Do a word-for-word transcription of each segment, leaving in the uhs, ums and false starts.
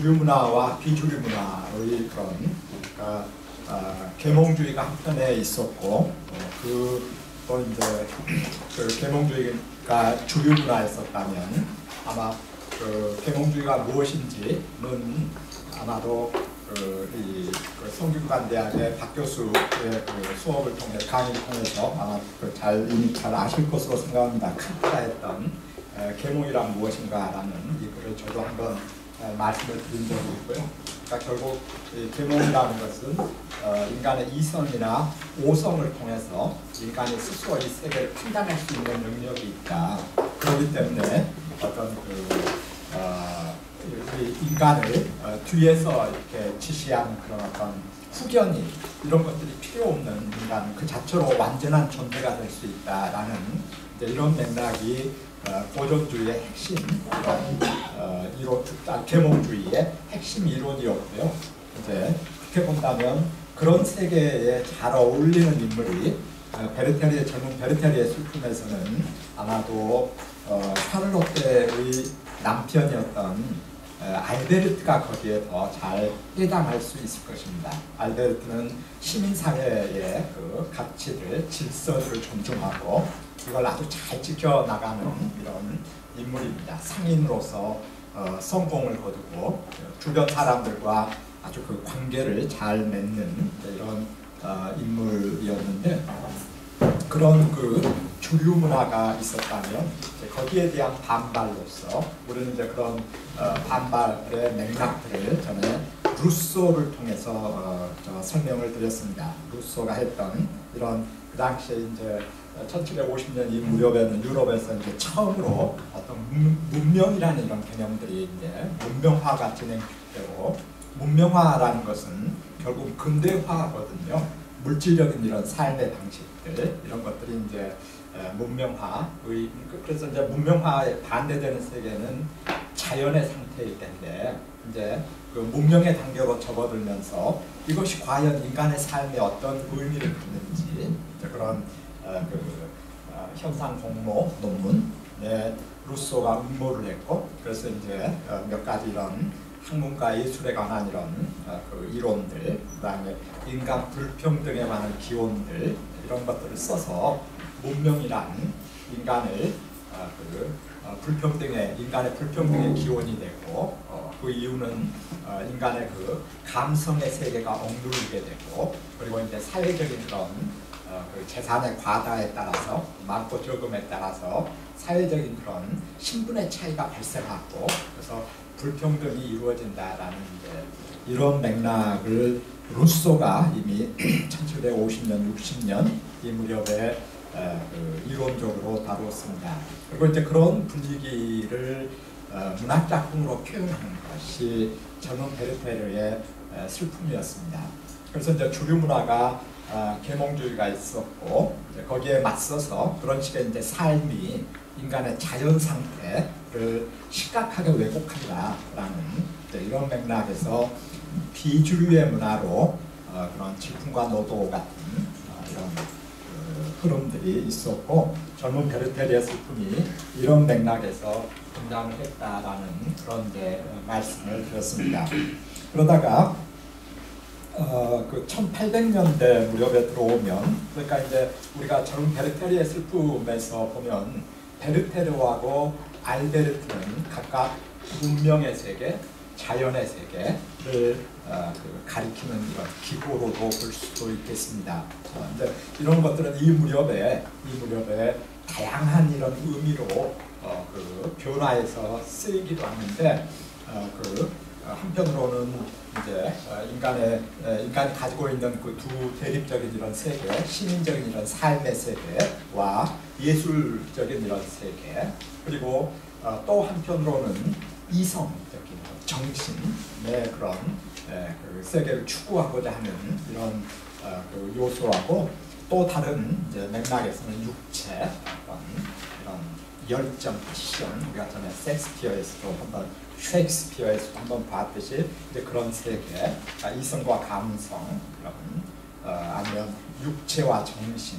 주류 문화와 비주류 문화의 그런, 그러니까 아, 계몽주의가 한편에 있었고, 어, 그 또 이제 그 계몽주의가 주류 문화였었다면 아마 그 계몽주의가 무엇인지는 아마도 그, 이, 그 성균관 대학의 박 교수의 그 수업을 통해 강의를 통해서 아마 그 잘 이미 잘 아실 것으로 생각합니다. 카프카했던 계몽이란 무엇인가라는 이 글을 저도 한번 에, 말씀을 드린 적이 있고요. 그러니까 결국 이 계몽이라는 것은 어, 인간의 이성이나 오성을 통해서 인간이 스스로 이 세계를 판단할 수 있는 능력이 있다. 그렇기 때문에 어떤 그 어, 우리 인간을 어, 뒤에서 이렇게 지시하는 그런 어떤 후견이 이런 것들이 필요 없는 인간 그 자체로 완전한 존재가 될 수 있다라는 이제 이런 맥락이 어, 고전주의의 핵심 이런 어, 이론, 아, 계몽주의의 핵심 이론이었고요. 이제 그렇게 본다면 그런 세계에 잘 어울리는 인물이 어, 베르테리의 젊은 베르테리의 슬픔에서는 아마도 어, 샤를로테의 남편이었던 알베르트가 거기에 더 잘 해당할 수 있을 것입니다. 알베르트는 시민사회의 그 가치를, 질서를 존중하고 이걸 아주 잘 지켜나가는 이런 인물입니다. 상인으로서 어, 성공을 거두고 주변 사람들과 아주 그 관계를 잘 맺는 이런 어, 인물이었는데 그런 그 주류 문화가 있었다면 거기에 대한 반발로서 우리는 이제 그런 어, 반발의 맥락들을 전에 루소를 통해서 어, 저 설명을 드렸습니다. 루소가 했던 이런 그 당시에 이제 천칠백오십 년 이 무렵에는 유럽에서 이제 처음으로 어떤 문명이라는 이런 개념들이 이제 문명화가 진행되고 문명화라는 것은 결국 근대화거든요. 물질적인 이런 삶의 방식들 이런 것들이 이제 문명화의 그래서 이제 문명화에 반대되는 세계는 자연의 상태일 텐데 이제 그 문명의 단계로 접어들면서 이것이 과연 인간의 삶에 어떤 의미를 갖는지 그런 어, 그, 어, 현상 공모 논문에 루소가 음모를 했고 그래서 이제 어, 몇 가지 이런 학문과 예술에 관한 이런 어, 그 이론들 그다음에 인간 불평등에 관한 기원들 이런 것들을 써서 문명이란 인간을 어, 그, 어, 불평등의 인간의 불평등의 기원이 되고 어, 그 이유는 어, 인간의 그 감성의 세계가 억누르게 되고 그리고 이제 사회적인 그런 어, 그 재산의 과다에 따라서 많고 적음에 따라서 사회적인 그런 신분의 차이가 발생하고 그래서 불평등이 이루어진다라는 이제 이런 맥락을 루소가 이미 천칠백오십 년, 육십 년 이 무렵에 어, 그 이론적으로 다루었습니다. 그리고 이제 그런 분위기를 어, 문학 작품으로 표현하는 것이 젊은 베르테르의 슬픔이었습니다. 그래서 이제 주류 문화가 어, 계몽주의가 있었고 이제 거기에 맞서서 그런 식의 이제 삶이 인간의 자연 상태를 심각하게 왜곡한다라는 이런 맥락에서 비주류의 문화로 어, 그런 질풍과 노도 같은 어, 이런 그 흐름들이 있었고 젊은 베르테리의 슬픔이 이런 맥락에서 등장을 했다라는 그런 이제 말씀을 드렸습니다. 그러다가 어, 그 천팔백 년대 무렵에 들어오면 그러니까 이제 우리가 젊은 베르테르의 슬픔에서 보면 베르테르하고 알베르트는 각각 문명의 세계, 자연의 세계를 어, 그 가리키는 이런 기호로도 볼 수도 있겠습니다. 어, 이제 이런 것들은 이 무렵에 이 무렵에 다양한 이런 의미로 어, 그 변화해서 쓰이기도 하는데 어, 그 한편으로는 이제 인간의 인간이 가지고 있는 그 두 대립적인 이런 세계, 시민적인 이런 삶의 세계와 예술적인 이런 세계, 그리고 또 한편으로는 이성적인 정신의 그런 그 세계를 추구하고자 하는 이런 그 요소하고 또 다른 이제 맥락에서는 육체, 이런 열정, 패션, 우리가 전에 섹스피어에서도 한번 셰익스피어에서도 한번 봤듯이 이제 그런 세계, 이성과 감성, 그런, 어, 아니면 육체와 정신,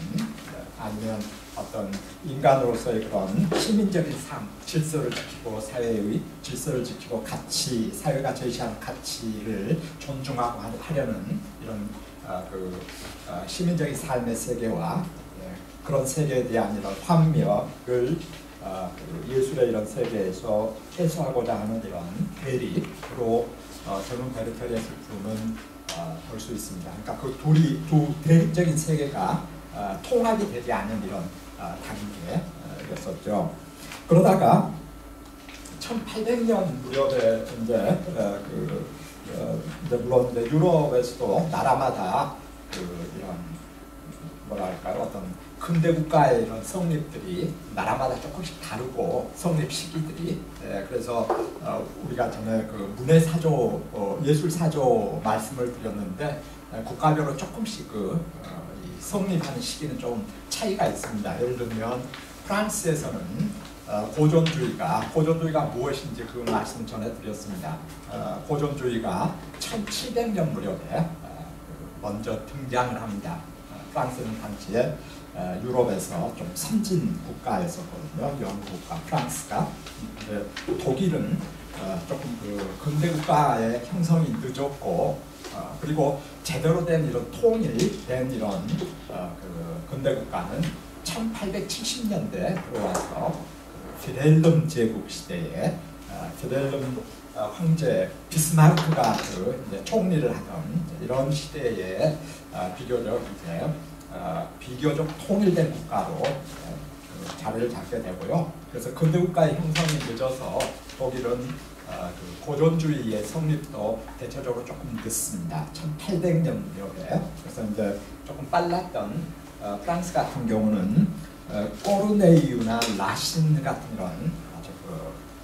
아니면 어떤 인간으로서의 그런 시민적인 삶, 질서를 지키고 사회의 질서를 지키고 가치, 사회가 제시하는 가치를 존중하고 하려는 이런 어, 그 어, 시민적인 삶의 세계와 예, 그런 세계에 대한 이런 환멸을 어, 그 예술의 이런 세계에서 해소하고자 하는 이런 대립으로 어, 젊은 베르텔의 작품은 어, 볼 수 있습니다. 그러니까 그 둘이 두 대립적인 세계가 어, 통합이 되지 않은 이런 어, 단계였었죠. 그러다가 천팔백 년 무렵에 이제 어, 그 어, 이제 물론 이제 유럽에서도 나라마다 그 이런 뭐랄까요 어떤 근대 국가의 이런 성립들이 나라마다 조금씩 다르고 성립 시기들이 예, 그래서 어, 우리가 전에 그 문예 사조 어, 예술 사조 말씀을 드렸는데 예, 국가별로 조금씩 그 어, 이 성립하는 시기는 좀 차이가 있습니다. 예를 들면 프랑스에서는 어, 고전주의가, 고전주의가 무엇인지 그 말씀 전해드렸습니다. 어, 고전주의가 천칠백 년 무렵에 어, 먼저 등장을 합니다. 어, 프랑스는 당시에 어, 유럽에서 좀 선진 국가였었거든요. 영국과 프랑스가. 근데 독일은 어, 조금 그 근대 국가의 형성이 늦었고 어, 그리고 제대로 된 이런 통일된 이런 어, 그 근대 국가는 천팔백칠십 년대에 들어와서 피델름 제국 시대에 어, 피델름 어, 황제 비스마르크가 그 이제 총리를 하던 이런 시대에 어, 비교적 이제 어, 비교적 통일된 국가로 그 자리를 잡게 되고요. 그래서 근대 국가의 형성이 늦어서 독일은 어, 그 고전주의의 성립도 대체적으로 조금 늦습니다. 천팔백 년 무렵에. 그래서 이제 조금 빨랐던 어, 프랑스 같은 경우는. 어, 꼬르네이유나 라신 같은 이런 아주 그,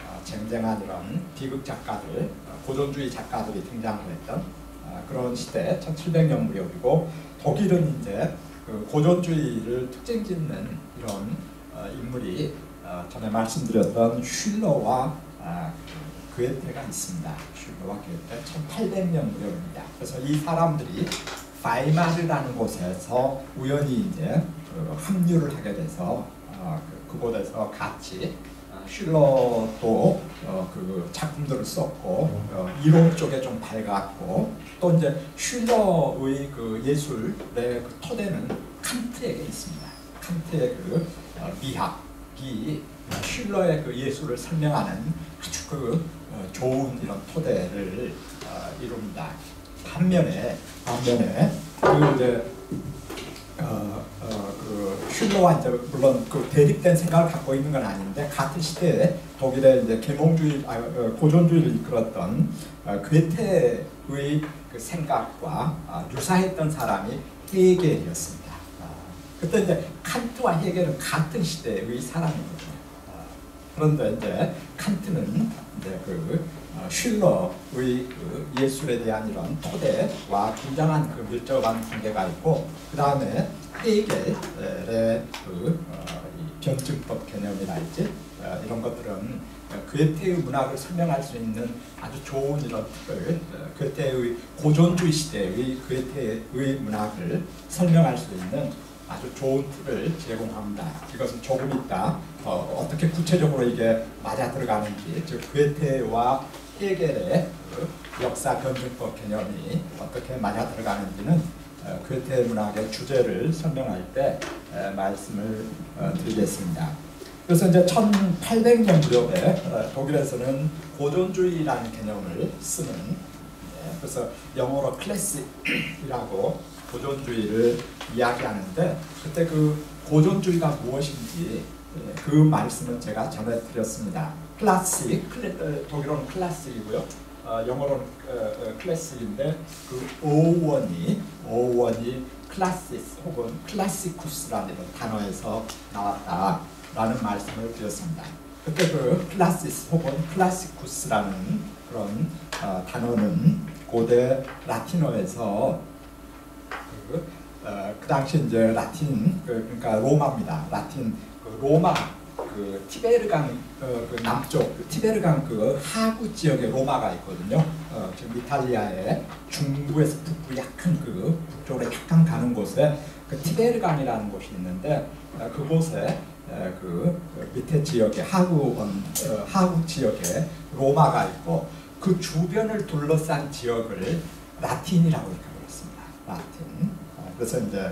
어, 쟁쟁한 이런 비극 작가들, 어, 고전주의 작가들이 등장을 했던 어, 그런 시대, 천칠백 년 무렵이고 독일은 이제 그 고전주의를 특징짓는 이런 어, 인물이 어, 전에 말씀드렸던 슐러와 어, 괴테가 있습니다. 슐러와 괴테, 천팔백 년 무렵입니다. 그래서 이 사람들이 바이마르라는 곳에서 우연히 이제 그 합류를 하게 돼서 어, 그, 그곳에서 같이 슐러도 어, 그 작품들을 썼고 어, 이론 쪽에 좀 밝았고 또 이제 슐러의 그 예술의 그 토대는 칸트에게 있습니다. 칸트의 그 어, 미학이 슐러의 그 예술을 설명하는 아주 그 어, 좋은 이런 토대를 어, 이룹니다. 반면에 반면에 그 이제 어, 어, 그 슐러와 이제 물론 그 대립된 생각을 갖고 있는 건 아닌데 같은 시대에 독일의 이제 계몽주의, 아, 고전주의를 이끌었던 어, 괴테의 그 생각과 어, 유사했던 사람이 헤겔이었습니다. 어, 그때 이제 칸트와 헤겔은 같은 시대의 사람입니다. 어, 그런데 이제 칸트는 이제 그 어, 슐러의 그 예술에 대한 이런 토대와 굉장한 그 밀접한 관계가 있고 그 다음에 헤겔의 그 어, 이 변증법 개념이랄지 어, 이런 것들은 괴테의 문학을 설명할 수 있는 아주 좋은 이런 틀을 괴테의 고전주의 시대의 괴테의 문학을 설명할 수 있는 아주 좋은 틀을 제공합니다. 이것은 조금 있다 어, 어떻게 구체적으로 이게 맞아 들어가는지, 즉 괴테와 헤겔의 그 역사 변증법 개념이 어떻게 맞아 들어가는지는 어, 괴테 문학의 주제를 설명할 때 에, 말씀을 어, 드리겠습니다. 그래서 이제 천팔백 년 무렵에 어, 독일에서는 고전주의라는 개념을 쓰는 예, 그래서 영어로 클래식이라고 고전주의를 이야기하는데 그때 그 고전주의가 무엇인지 그 말씀은 제가 전해드렸습니다. 클래식, 클래, 독일어는 클래식이고요. 어, 영어로는 어, 클래식인데 그 어원이 어원이 클래시스 혹은 클래시쿠스라는 단어에서 나왔다라는 말씀을 드렸습니다. 그때 그 클래시스 혹은 클래시쿠스라는 그런 어, 단어는 고대 라틴어에서 그, 어, 그 당시 이제 라틴 그, 그러니까 로마입니다. 라틴 그 로마 그 티베르강 어, 그 남쪽 그 티베르강 그 하구 지역에 로마가 있거든요. 어, 지금 이탈리아의 중부에서 북부 약간 그 북쪽으로 약간 가는 곳에 그 티베르강이라는 곳이 있는데 그곳에 그 밑에 지역에 하구 하구 지역에 로마가 있고 그 주변을 둘러싼 지역을 라틴이라고 읽고 있습니다. 라틴. 그래서 이제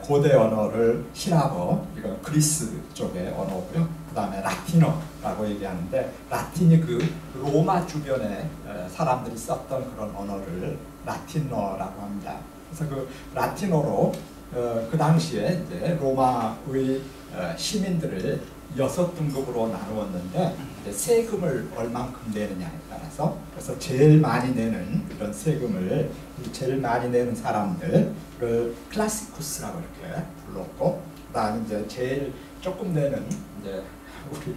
고대 언어를 히라어, 이건 그리스 쪽의 언어고요. 그다음에 라틴어라고 얘기하는데 라틴이 그 로마 주변에 사람들이 썼던 그런 언어를 라틴어라고 합니다. 그래서 그 라틴어로 그 당시에 이제 로마의 시민들을 여섯 등급으로 나누었는데 세금을 얼만큼 내느냐에 따라서 그래서 제일 많이 내는 이런 세금을 제일 많이 내는 사람들을 클라시쿠스라고 이렇게 불렀고 그다음에 이제 제일 조금 내는 이제 우리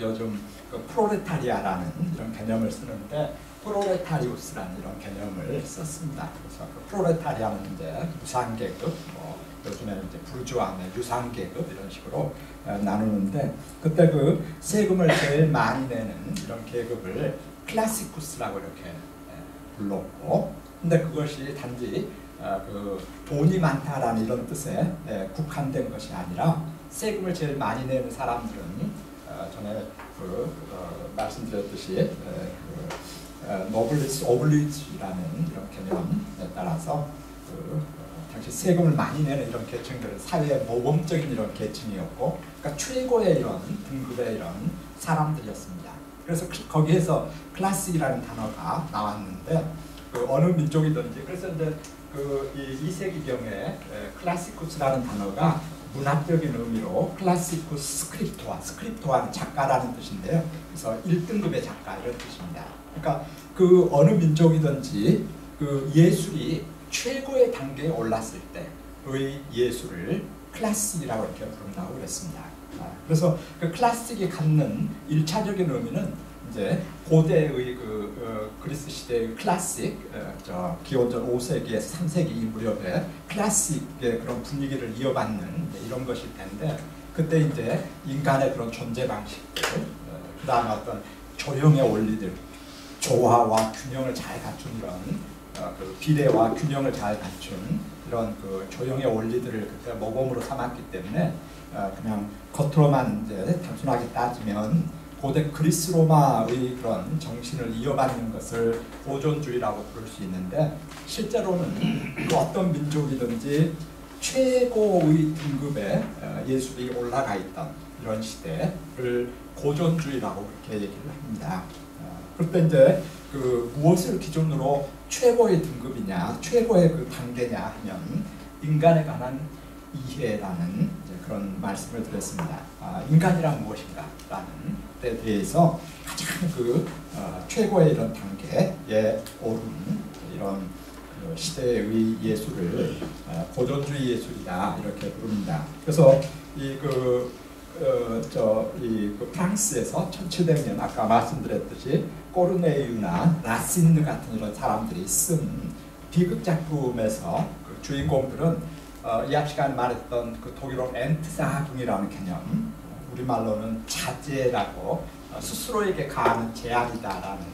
요즘 그 프로레타리아라는 이런 개념을 쓰는데 프로레타리우스라는 이런 개념을 썼습니다. 그래서 그 프로레타리아는 이제 무상계급, 뭐 요즘에는 이제 부르주아의 유상계급 이런 식으로 나누는데 그때 그 세금을 제일 많이 내는 이런 계급을 클라시쿠스라고 이렇게 불렀고, 근데 그것이 단지 그 돈이 많다라는 이런 뜻에 국한된 것이 아니라 세금을 제일 많이 내는 사람들은 전에 그 말씀드렸듯이 노블리스 오블리주라는 이런 개념에 따라서 그 당시 세금을 많이 내는 이런 계층들은 사회의 모범적인 이런 계층이었고, 그러니까 최고의 이런 등급의 이런 사람들이었습니다. 그래서 거기에서 클래스라는 단어가 나왔는데 그 어느 민족이든지 그래서 이제 그 이 이 세기경에 클라시쿠스라는 단어가 문학적인 의미로 클라시쿠스 스크립토아, 스크립토아는 작가라는 뜻인데요. 그래서 일 등급의 작가 이런 뜻입니다. 그러니까 그 어느 민족이든지 그 예술이 최고의 단계에 올랐을 때의 예술을 클래식이라고 이렇게 부른다고 그랬습니다. 그래서 그 클래식이 갖는 일차적인 의미는 이제 고대의 그 어, 그리스 시대의 클래식, 어, 저 기원전 오 세기에서 삼 세기 이 무렵에 클래식의 그런 분위기를 이어받는 이런 것일 텐데 그때 이제 인간의 그런 존재 방식들, 어, 그다음 어떤 조형의 원리들, 조화와 균형을 잘 갖춘 이런 어, 그 비례와 균형을 잘 갖춘 이런 그 조형의 원리들을 그때 모범으로 삼았기 때문에 어, 그냥 겉으로만 이제 단순하게 따지면 고대 그리스 로마의 그런 정신을 이어받는 것을 보존주의라고 부를 수 있는데 실제로는 그 어떤 민족이든지 최고의 등급의 예술이 올라가 있던 이런 시대를 고존주의라고 그렇게 얘기를 합니다. 그때 이제 그 무엇을 기준으로 최고의 등급이냐, 최고의 그 단계냐 하면 인간에 관한 이해라는 이제 그런 말씀을 드렸습니다. 아, 인간이란 무엇인가라는 데 대해서 가장 그 어, 최고의 이런 단계에 오른 이런 그 시대의 예술을 어, 고전주의 예술이다 이렇게 부릅니다. 그래서 이 그 어, 저 이 그 프랑스에서 천칠백 년 아까 말씀드렸듯이 꼬르네유나 라신느 같은 이런 사람들이 쓴 비극 작품에서 그 주인공들은 어, 이 앞 시간 말했던 그 독일어 엔트사하둥이라는 개념, 우리말로는 자제라고 어, 스스로에게 가하는 제약이다라는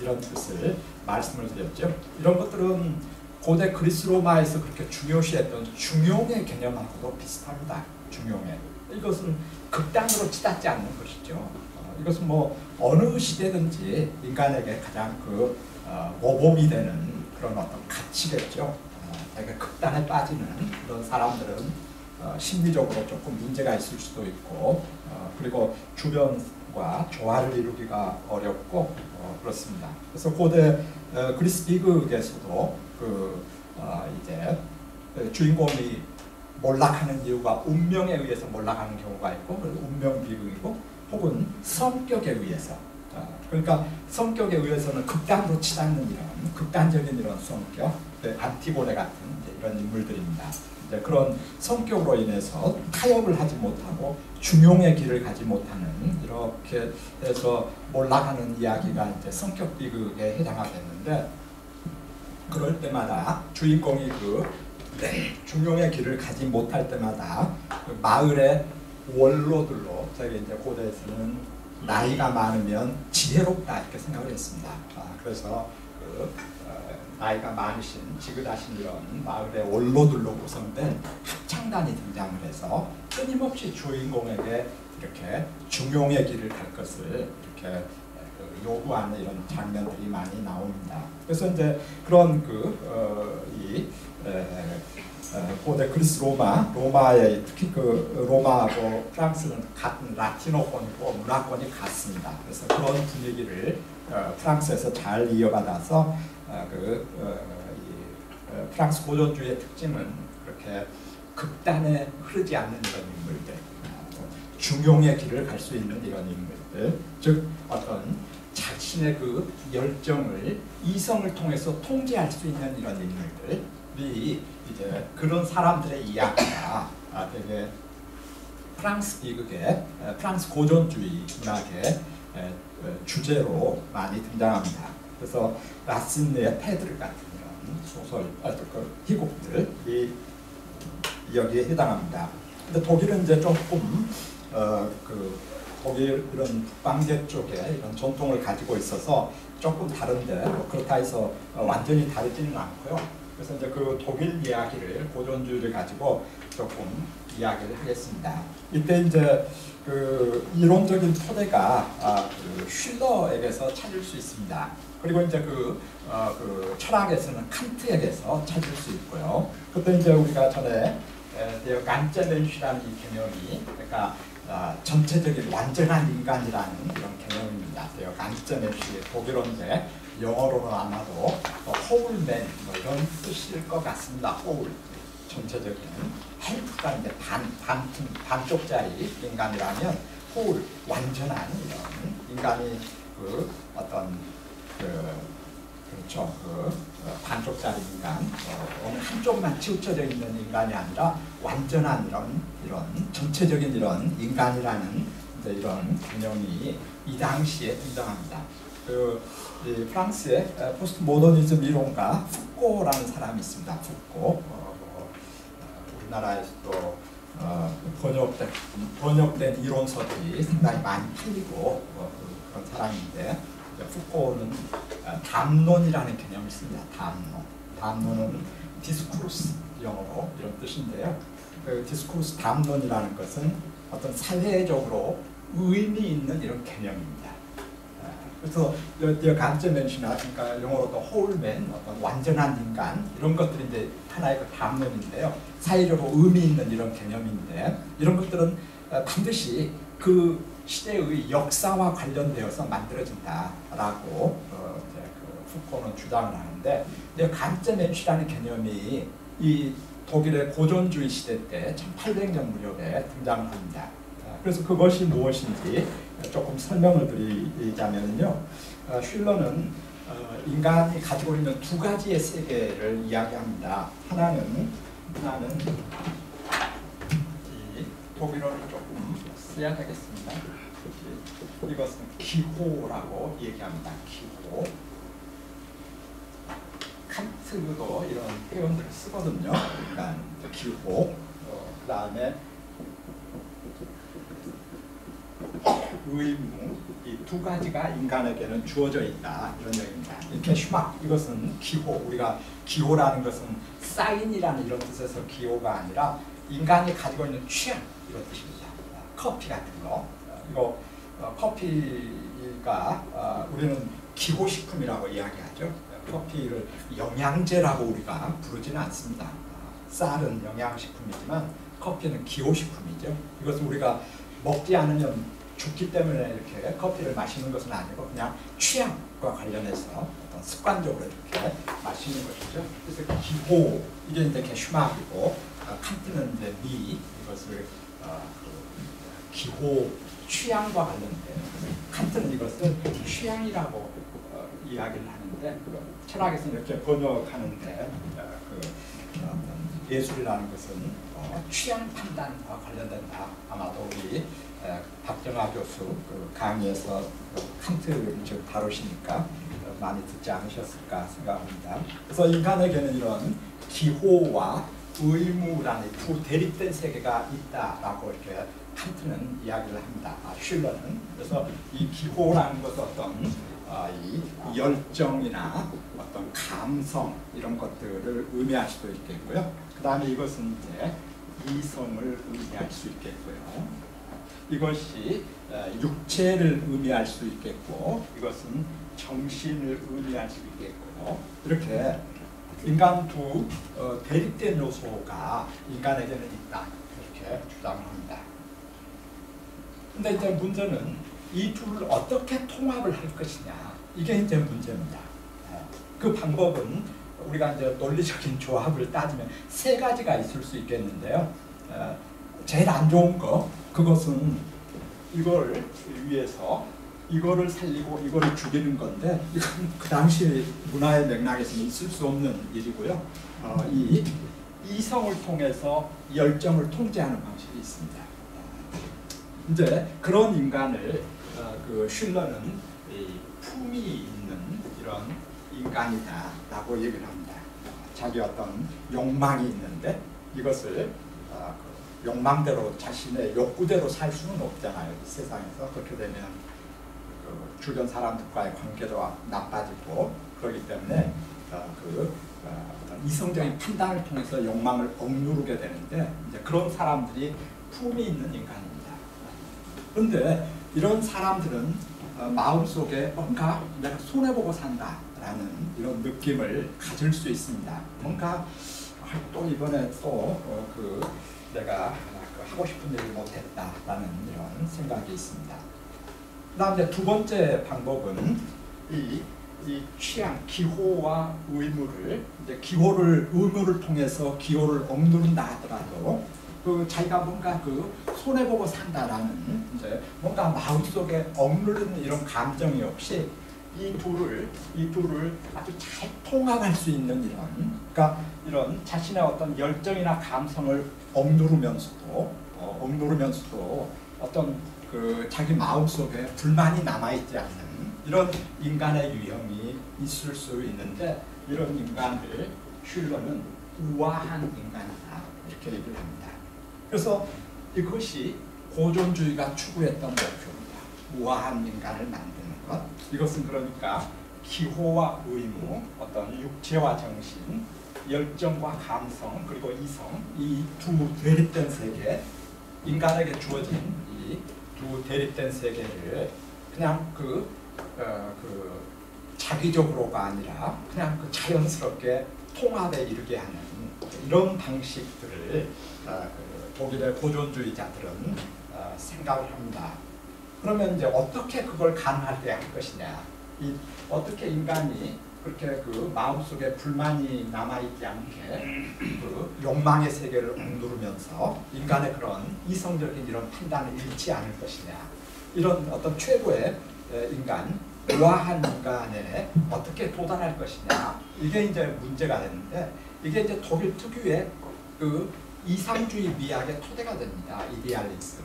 이런 뜻을 말씀을 드렸죠. 이런 것들은 고대 그리스 로마에서 그렇게 중요시했던 중용의 개념하고도 비슷합니다. 중용의. 이것은 극단으로 치닫지 않는 것이죠. 어, 이것은 뭐 어느 시대든지 인간에게 가장 그 어, 모범이 되는 그런 어떤 가치겠죠. 그러니까 극단에 빠지는 그런 사람들은 어, 심리적으로 조금 문제가 있을 수도 있고 어, 그리고 주변과 조화를 이루기가 어렵고 어, 그렇습니다. 그래서 고대 어, 그리스 비극에서도 그 어, 이제 주인공이 몰락하는 이유가 운명에 의해서 몰락하는 경우가 있고 운명 비극이고 혹은 성격에 의해서 어, 그러니까 성격에 의해서는 극단으로 치닫는 이런 극단적인 이런 성격 안티고네 같은 이제 이런 인물들입니다. 이제 그런 성격으로 인해서 타협을 하지 못하고 중용의 길을 가지 못하는 이렇게 해서 몰락하는 이야기가 이제 성격 비극에 해당하겠는데 그럴 때마다 주인공이 그 중용의 길을 가지 못할 때마다 그 마을의 원로들로 저희 이제 고대에서는 나이가 많으면 지혜롭다 이렇게 생각을 했습니다. 아, 그래서 그 어, 나이가 많으신 지긋하신 이런 마을의 원로들로 구성된 합창단이 등장을 해서 끊임없이 주인공에게 이렇게 중용의 길을 갈 것을 이렇게 요구하는 이런 장면들이 많이 나옵니다. 그래서 이제 그런 그 어, 이 고대 그리스 로마, 로마의 특히 그 로마하고 프랑스는 같은 라틴어권이고 문화권이 같습니다. 그래서 그런 분위기를 어, 프랑스에서 잘 이어받아서 어, 그 어, 이, 어, 프랑스 고전주의의 특징은 그렇게 극단에 흐르지 않는 이런 인물들, 중용의 길을 갈 수 있는 이런 인물들, 즉 어떤 자신의 그 열정을 이성을 통해서 통제할 수 있는 이런 인물들이 이제 그런 사람들의 이야기가 되게 프랑스 비극의 프랑스 고전주의 문학의 주제로 많이 등장합니다. 그래서 라신의 패드르 같은 이런 소설, 희곡들이 여기에 해당합니다. 근데 독일은 이제 조금 어, 그 독일 이런 북방계 쪽에 이런 전통을 가지고 있어서 조금 다른데 뭐 그렇다 해서 완전히 다르지는 않고요. 그래서 이제 그 독일 이야기를 고전주의를 가지고 조금 이야기를 하겠습니다. 이때 이제 그 이론적인 토대가 아, 그 슐러에게서 찾을 수 있습니다. 그리고 이제 그, 어, 그 철학에서는 칸트에게서 찾을 수 있고요. 그때 이제 우리가 전에 에, 간제렌슈라는 이 개념이, 그러니까 어, 전체적인 완전한 인간이라는 이런 개념입니다. 간제렌슈 독일어인데 영어로는 아마도 어, wholeman 뭐 이런 뜻일 것 같습니다. whole 전체적인 헬프가 이제 반, 반, 반쪽짜리 인간이라면 whole 완전한 이런 인간이 그 어떤 그 그렇죠. 그 반쪽짜리 인간, 어, 한쪽만 치우쳐져 있는 인간이 아니라 완전한 이런 이런 전체적인 이런 인간이라는 이제 이런 개념이 이 당시에 등장합니다. 그 이 프랑스의 포스트 모더니즘 이론가 푸꼬라는 사람이 있습니다. 푸꼬. 어, 뭐, 우리나라에서도 어, 번역된 번역된 이론서들이 상당히 많이 팔리고 어, 그런 사람인데. 푸코는 담론이라는 개념을 씁니다. 담론. 담론은 디스쿠르스 영어로 이런 뜻인데요. 그 디스쿠르스 담론이라는 것은 어떤 사회적으로 의미 있는 이런 개념입니다. 그래서 여기에 간제맨시나 그러니까 영어로도 홀맨, 어떤 완전한 인간 이런 것들이 이제 하나의 그 담론인데요. 사회적으로 의미 있는 이런 개념인데 이런 것들은 반드시 그 시대의 역사와 관련되어서 만들어진다라고 어, 이제 그 푸코는 주장을 하는데, 근데 간제맨슈라는 개념이 이 독일의 고전주의 시대 때 천팔백 년 무렵에 등장을 합니다. 그래서 그것이 무엇인지 조금 설명을 드리자면요, 어, 슐러는 어, 인간이 가지고 있는 두 가지의 세계를 이야기합니다. 하나는 하나는 이 독일어를 조금 써야 되겠습니다. 이것은 기호라고 얘기합니다. 기호. 칸트도 이런 표현들을 쓰거든요. 그러니까 기호. 어, 그 다음에 의무. 이 두 가지가 인간에게는 주어져 있다. 이런 얘기입니다. 이렇게 슈막. 이것은 기호. 우리가 기호라는 것은 사인이라는 이런 뜻에서 기호가 아니라 인간이 가지고 있는 취향. 이런 뜻입니다. 커피 같은 거. 이거 어, 커피가 어, 우리는 기호식품이라고 이야기하죠. 커피를 영양제라고 우리가 부르지는 않습니다. 쌀은 영양식품이지만 커피는 기호식품이죠. 이것은 우리가 먹지 않으면 죽기 때문에 이렇게 커피를 마시는 것은 아니고 그냥 취향과 관련해서 어떤 습관적으로 이렇게 마시는 것이죠. 그래서 기호, 이게 이제 슈막이고 칸트는 이제 미, 이것을 어, 그 기호, 취향과 관련된, 칸트는 이것을 취향이라고 어, 이야기를 하는데, 철학에서는 이렇게 번역하는데 어, 그, 어, 예술이라는 것은 어, 취향 판단과 관련된다. 아마도 우리 어, 박정아 교수 그 강의에서 칸트를 지금 다루시니까 어, 많이 듣지 않으셨을까 생각합니다. 그래서 인간에게는 이런 기호와 의무라는 두 대립된 세계가 있다라고 이렇게 칸트는 이야기를 합니다. 아, 슐러는. 그래서 이 기호라는 것은 어떤 어, 이 열정이나 어떤 감 양성 이런 것들을 의미할 수도 있겠고요. 그 다음에 이것은 이제 이성을 의미할 수 있겠고요. 이것이 육체를 의미할 수 있겠고, 이것은 정신을 의미할 수 있겠고요. 이렇게 인간 두 대립된 요소가 인간에게는 있다, 이렇게 주장을 합니다. 근데 이제 문제는 이 둘을 어떻게 통합을 할 것이냐, 이게 이제 문제입니다. 그 방법은 우리가 이제 논리적인 조합을 따지면 세 가지가 있을 수 있겠는데요. 제일 안 좋은 거, 그것은 이걸 위해서 이거를 살리고 이거를 죽이는 건데, 이건 그 당시 문화의 맥락에서는 있을 수 없는 일이고요. 어, 이 이성을 통해서 열정을 통제하는 방식이 있습니다. 이제 그런 인간을 어, 그 슐러는 이 품이 있는 이런 인간이다라고 얘기를 합니다. 자기 어떤 욕망이 있는데 이것을 어, 그 욕망대로 자신의 욕구대로 살 수는 없잖아요. 이 세상에서 그렇게 되면 주변 사람들과의 관계도 나빠지고, 그렇기 때문에 어, 그 어, 어떤 이성적인 판단을 통해서 욕망을 억누르게 되는데, 이제 그런 사람들이 품이 있는 인간입니다. 그런데 이런 사람들은 어, 마음속에 뭔가 내가 손해보고 산다라는 이런 느낌을 가질 수 있습니다. 뭔가 또 이번에 또 어, 그 내가 하고 싶은 일을 못했다라는 이런 생각이 있습니다. 그다음에 두 번째 방법은 이, 이 취향, 기호와 의무를, 이제 기호를 의무를 통해서 기호를 억누른다 하더라도 그 자기가 뭔가 그 손해 보고 산다라는 이제 뭔가 마음속에 억누르는 이런 감정이 없이 이 둘을 이 둘을 아주 잘 통합할 수 있는 이런, 그러니까 이런 자신의 어떤 열정이나 감성을 억누르면서도 어, 억누르면서도 어떤 그 자기 마음속에 불만이 남아있지 않는 이런 인간의 유형이 있을 수 있는데, 이런 인간을 슐러는 우아한 인간이다, 이렇게 얘기를 합니다. 그래서 이것이 고전주의가 추구했던 목표입니다. 우아한 인간을 만드는 것. 이것은 그러니까 기호와 의무, 어떤 육체와 정신, 열정과 감성, 그리고 이성, 이 두 대립된 세계, 인간에게 주어진 이 두 대립된 세계를 그냥 그, 어, 그 자기적으로가 아니라 그냥 그 자연스럽게 통합에 이르게 하는 이런 방식들을 어, 그 독일의 고전주의자들은 어, 생각을 합니다. 그러면 이제 어떻게 그걸 가능하게 할 것이냐, 이, 어떻게 인간이 그렇게 그 마음속에 불만이 남아있지 않게 그 욕망의 세계를 억누르면서 인간의 그런 이성적인 이런 판단을 잃지 않을 것이냐, 이런 어떤 최고의 인간, 우아한 인간에 어떻게 도달할 것이냐, 이게 이제 문제가 되는데, 이게 이제 독일 특유의 그 이상주의 미학의 토대가 됩니다. 이데알리즘.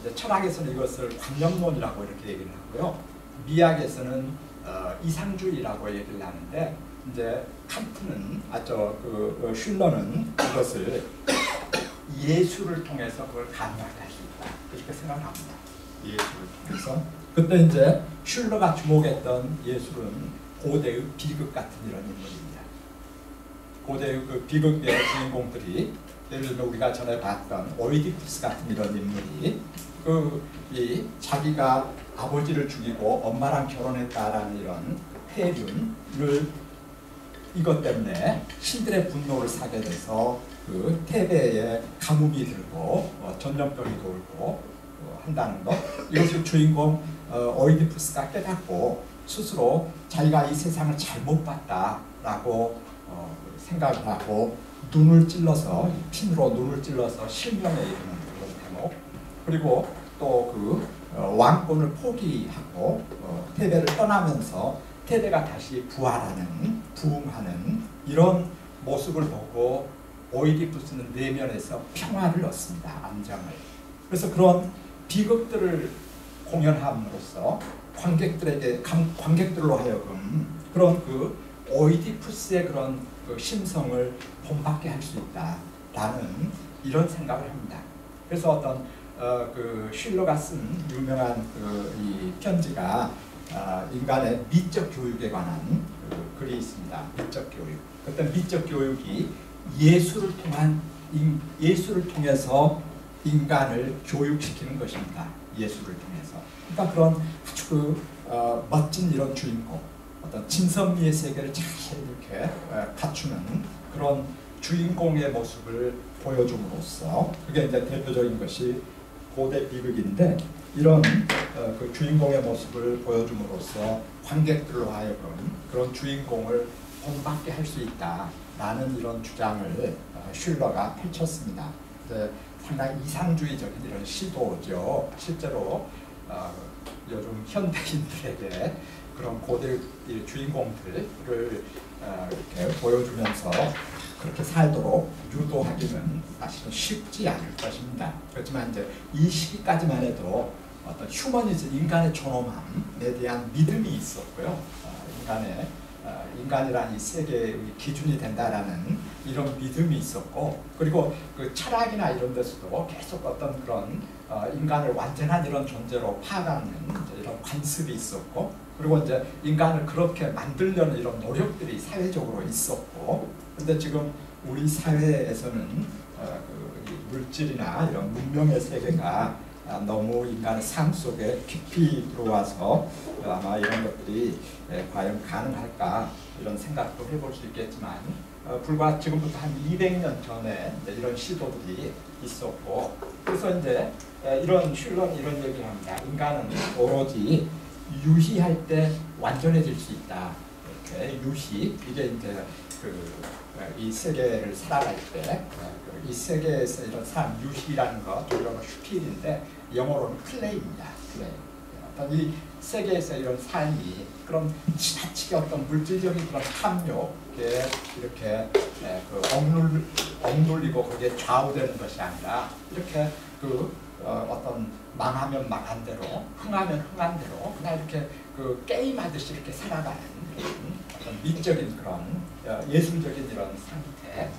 이제 철학에서는 이것을 관념론이라고 이렇게 얘기를 하고요, 미학에서는 어, 이상주의라고 얘기를 하는데, 이제 칸트는 아 저 그 슐러는 그것을 예술을 통해서 그걸 가능하게 할 수 있다, 그렇게 생각합니다. 예술을 통해서. 근데 이제 슐러가 주목했던 예술은 고대의 비극 같은 이런 인물입니다. 고대의 그 비극의 주인공들이, 예를 들면 우리가 전에 봤던 오이디푸스 같은 이런 인물이 그 이 자기가 아버지를 죽이고 엄마랑 결혼했다라는 이런 태륜을, 이것 때문에 신들의 분노를 사게 돼서 그 태베에 가뭄이 들고 어, 전염병이 돌고 어, 한다는 것, 이것을 주인공 어, 오이디푸스가 깨닫고 스스로 자기가 이 세상을 잘못 봤다라고 어, 생각을 하고 눈을 찔러서 핀으로 눈을 찔러서 실명에 이르는 그런 대목, 그리고 또 그 어, 왕권을 포기하고 어, 테베를 떠나면서 테베가 다시 부활하는, 부흥하는 이런 모습을 보고 오이디푸스는 내면에서 평화를 얻습니다. 안정을. 그래서 그런 비극들을 공연함으로써 관객들에게 감, 관객들로 하여금 그런 그 오이디푸스의 그런 그 심성을 본받게 할 수 있다라는 이런 생각을 합니다. 그래서 어떤 어, 그 슐러가 쓴 유명한 그 이 편지가 어, 인간의 미적 교육에 관한 글이 있습니다. 미적 교육. 어떤 미적 교육이 예술을 통한 예술을 통해서 인간을 교육시키는 것입니다. 예술을 통해서. 그러니까 그런 아주 그 어, 멋진 이런 주인공, 어떤 진선미의 세계를 잘 이렇게 에, 갖추는 그런 주인공의 모습을 보여줌으로써, 그게 이제 대표적인 것이 고대 비극인데, 이런 어, 그 주인공의 모습을 보여줌으로써 관객들로 하여금 그런 주인공을 본받게 할 수 있다라는 이런 주장을 어, 슐러가 펼쳤습니다. 이제 상당히 이상주의적인 이런 시도죠. 실제로 어, 요즘 현대인들에게 그런 고대 주인공들을 어, 이렇게 보여주면서 그렇게 살도록 유도하기는 사실은 쉽지 않을 것입니다. 그렇지만 이제 이 시기까지만 해도 어떤 휴머니즘, 인간의 존엄함에 대한 믿음이 있었고요. 어, 인간의 어, 인간이란 이 세계의 기준이 된다라는 이런 믿음이 있었고, 그리고 그 철학이나 이런 데서도 계속 어떤 그런 어, 인간을 완전한 이런 존재로 파악하는 이런 관습이 있었고, 그리고 이제 인간을 그렇게 만들려는 이런 노력들이 사회적으로 있었고, 근데 지금 우리 사회에서는 어, 그 물질이나 이런 문명의 세계가 너무 인간의 삶 속에 깊이 들어와서 아마 이런 것들이 과연 가능할까 이런 생각도 해볼 수 있겠지만, 불과 지금부터 한 이백 년 전에 이런 시도들이 있었고, 그래서 이제 이런 슐러는 이런 얘기를 합니다. 인간은 오로지 유희할 때 완전해질 수 있다. 이렇게 유희, 이게 이제 그 이 세계를 살아갈 때 이 세계에서 이런 삶, 유희라는 것, 이런 거 슈필인데 영어로는 클레이입니다. 클레이. 어떤 이 세계에서 이런 삶이 그런 지나치게 어떤 물질적인 그런 탐욕에 이렇게 그 억눌, 억눌리고 거기에 좌우되는 것이 아니라 이렇게 그 어떤 망하면 망한 대로, 흥하면 흥한 대로 그냥 이렇게 그 게임하듯이 이렇게 살아가는 어떤 미적인 그런 예술적인 이런 상태.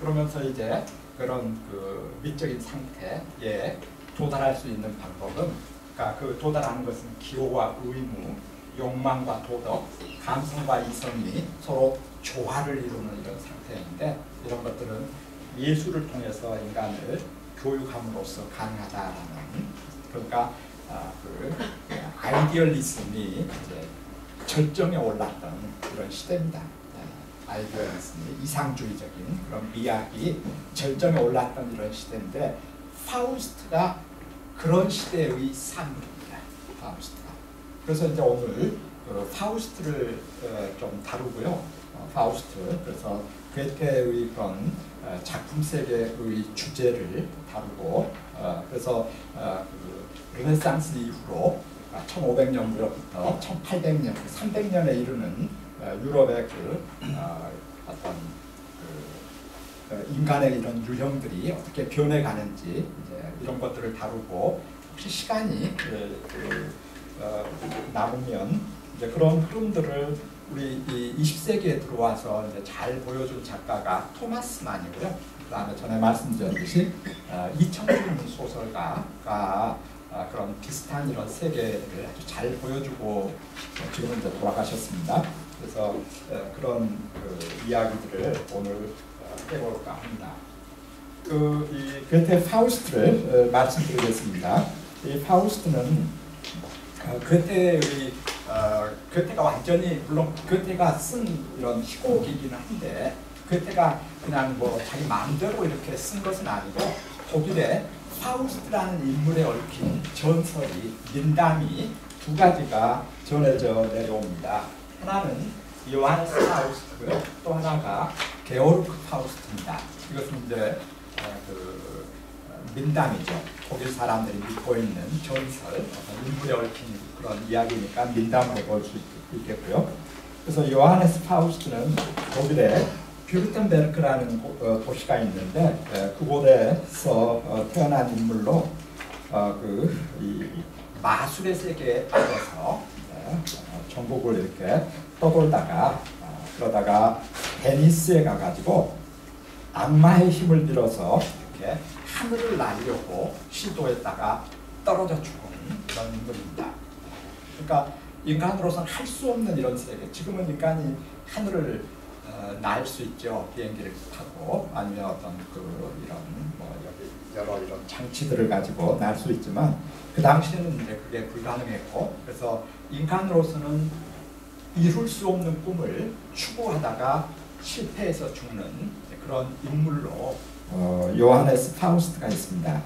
그러면서 이제 그런 그 미적인 상태에 도달할 수 있는 방법은, 그러니까 그 도달하는 것은 기호와 의무, 욕망과 도덕, 감성과 이성이 서로 조화를 이루는 이런 상태인데, 이런 것들은 예술을 통해서 인간을 교육함으로써 가능하다라는, 그러니까 아, 그 아이디얼리즘이 이제 절정에 올랐던 그런 시대입니다. 아이디어였습니다. 이상주의적인 그런 미학이 절정에 올랐던 이런 시대인데, 파우스트가 그런 시대의 산물입니다. 파우스트가. 그래서 이제 오늘 그 파우스트를 좀 다루고요. 파우스트. 그래서 괴테의 그런 작품 세계의 주제를 다루고, 그래서 르네상스 이후로 천오백 년부터 천팔백 년, 삼백 년에 이르는 유럽의 그 어, 어떤 그 인간의 이런 유형들이 어떻게 변해가는지 이제 이런 것들을 다루고, 혹시 시간이 그, 그, 어, 남으면 이제 그런 흐름들을 우리 이 이십 세기에 들어와서 이제 잘 보여준 작가가 토마스 만이고요. 그다음에 전에 말씀드렸듯이 어, 이청준 소설가가 아, 그런 비슷한 이런 세계를 아주 잘 보여주고 지금 이제 돌아가셨습니다. 그래서 그런 그 이야기들을 오늘 해볼까 합니다. 그 이 괴테 파우스트를 말씀드리겠습니다. 이 파우스트는 괴테의 어, 괴테가 완전히, 물론 괴테가 쓴 이런 희곡이긴 한데, 괴테가 그냥 뭐 자기 마음대로 이렇게 쓴 것은 아니고, 독일의 파우스트라는 인물에 얽힌 전설이, 민담이 두 가지가 전해져 내려옵니다. 하나는 요하네스 파우스트고요. 또 하나가 게오르크 파우스트입니다. 이것은 이제 그 민담이죠. 독일 사람들이 믿고 있는 전설, 인물에 얽힌 그런 이야기니까 민담으로 볼 수 있겠고요. 그래서 요하네스 파우스트는 독일의 뷰르텐베르크라는 도시가 있는데, 그곳에서 태어난 인물로 그 마술의 세계에 빠져서 전국을 이렇게 떠돌다가, 그러다가 베니스에 가가지고 악마의 힘을 빌어서 이렇게 하늘을 날려고 시도했다가 떨어져 죽은 그런 인물입니다. 그러니까 인간으로서는 할 수 없는 이런 세계. 지금은 인간이 하늘을 어, 날 수 있죠. 비행기를 타고 아니면 어떤 그 이런 뭐 여러 이런 장치들을 가지고 날 수 있지만 그 당시에는 이제 그게 불가능했고, 그래서 인간으로서는 이룰 수 없는 꿈을 추구하다가 실패해서 죽는 그런 인물로 어, 요하네스 파우스트가 있습니다.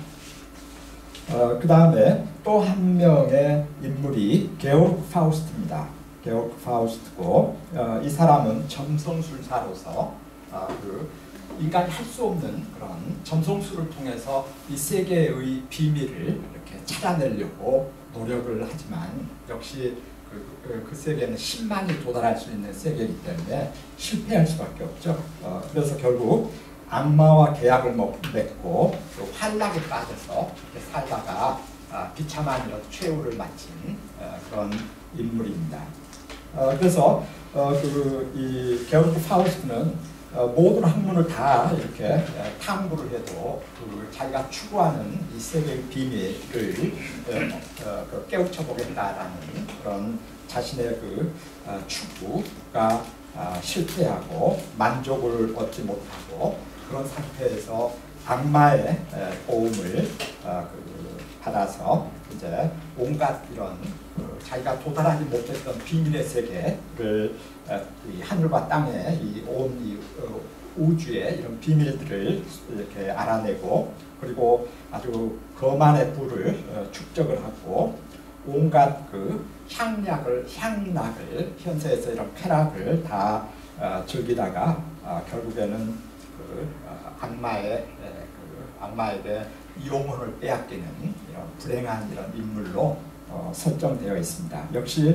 어, 그 다음에 또 한 명의 인물이 게오르크 파우스트입니다. 게오르크 파우스트고 어, 이 사람은 점성술사로서 어, 그 인간이 할 수 없는 그런 점성술을 통해서 이 세계의 비밀을 이렇게 찾아내려고 노력을 하지만 역시 그, 그 세계는 신만이 도달할 수 있는 세계이기 때문에 실패할 수밖에 없죠. 어, 그래서 결국 악마와 계약을 뭐 맺고 또 환락에 빠져서 이렇게 살다가 아, 비참한 이런 최후를 마친 어, 그런 인물입니다. 어, 그래서 어, 그, 이 게오르크 파우스트는 어, 모든 학문을 다 이렇게 에, 탐구를 해도 그 자기가 추구하는 이 세계의 비밀을 에, 어, 그 깨우쳐 보겠다라는 그런 자신의 그 어, 추구가 어, 실패하고 만족을 얻지 못하고 그런 상태에서 악마의 에, 도움을 어, 그, 받아서 이제 온갖 이런 그 자기가 도달하지 못했던 비밀의 세계를 이 하늘과 땅에 이 온 이 우주의 이런 비밀들을 이렇게 알아내고, 그리고 아주 거만의 부를 축적을 하고 온갖 그 향락을 향락을 현세에서 이런 쾌락을 다 즐기다가 결국에는 그 악마의 그 악마에게 영혼을 빼앗기는 이런 불행한 이런 인물로 어, 설정되어 있습니다. 역시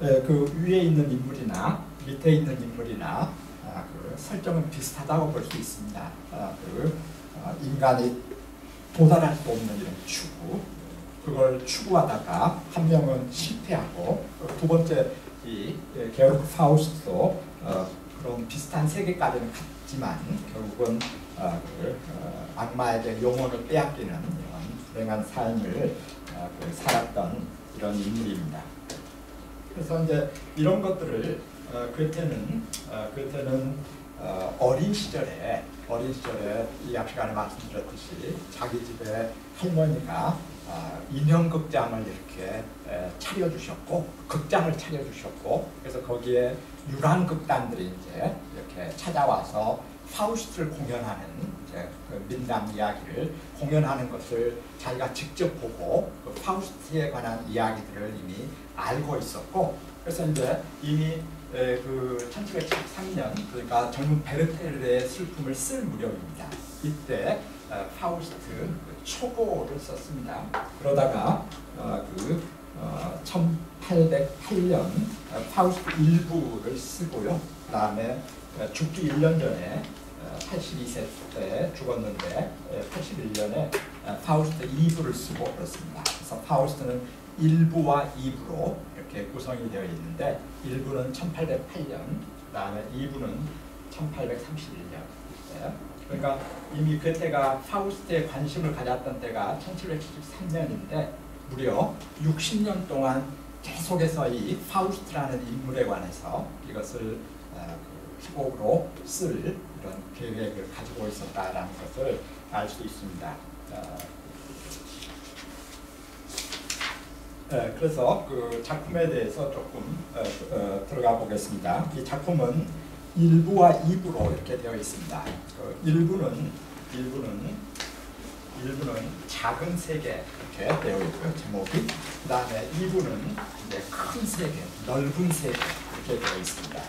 에, 그 위에 있는 인물이나 밑에 있는 인물이나 아, 그 설정은 비슷하다고 볼 수 있습니다. 아, 그, 아, 인간이 도달할 수 없는 이런 추구, 그걸 추구하다가 한 명은 실패하고 두 번째 이 게오르크 파우스트도 어, 그런 비슷한 세계까지는 갔지만 결국은 어, 그, 어, 악마에게 영혼을 빼앗기는 이런 불행한 삶을 어, 그, 살았던 이런 인물입니다. 그래서 이제 이런 것들을 어, 괴테는 어, 괴테는 어, 어린 시절에 어린 시절에 이 앞 시간에 말씀드렸듯이 자기 집에 할머니가 어, 인형극장을 이렇게 에, 차려주셨고 극장을 차려주셨고, 그래서 거기에 유랑극단들이 이제 이렇게 찾아와서 파우스트를 공연하는 이제 그 민담 이야기를 공연하는 것을 자기가 직접 보고 그 파우스트에 관한 이야기들을 이미 알고 있었고, 그래서 이제 이미 그 천칠백칠십삼 년, 그러니까 젊은 베르텔레의 슬픔을 쓸 무렵입니다. 이때 파우스트 초고를 썼습니다. 그러다가 그 천팔백팔 년 파우스트 일부를 쓰고요. 그 다음에 죽기 일 년 전에 팔십이 세 때 죽었는데 팔십일 년에 파우스트 이부를 쓰고 그렇습니다. 그래서 파우스트는 일부와 이부로 이렇게 구성이 되어 있는데 일부는 천팔백팔 년, 그 다음에 이부는 천팔백삼십일 년. 그러니까 이미 괴테가 파우스트에 관심을 가졌던 때가 천칠백칠십삼 년인데 무려 육십 년 동안 계속해서 이 파우스트라는 인물에 관해서 이것을 희곡으로 쓸 이런 계획을 가지고 있었다라는 것을 알 수 있습니다. 어, 네, 그래서 그 작품에 대해서 조금 어, 어, 들어가 보겠습니다. 이 작품은 일부와 이부로 이렇게 되어 있습니다. 그 일부는 일부는 일부는 작은 세계 이렇게 되어 있고요, 제목이. 그 다음에 이부는 이제 큰 세계, 넓은 세계 이렇게 되어 있습니다.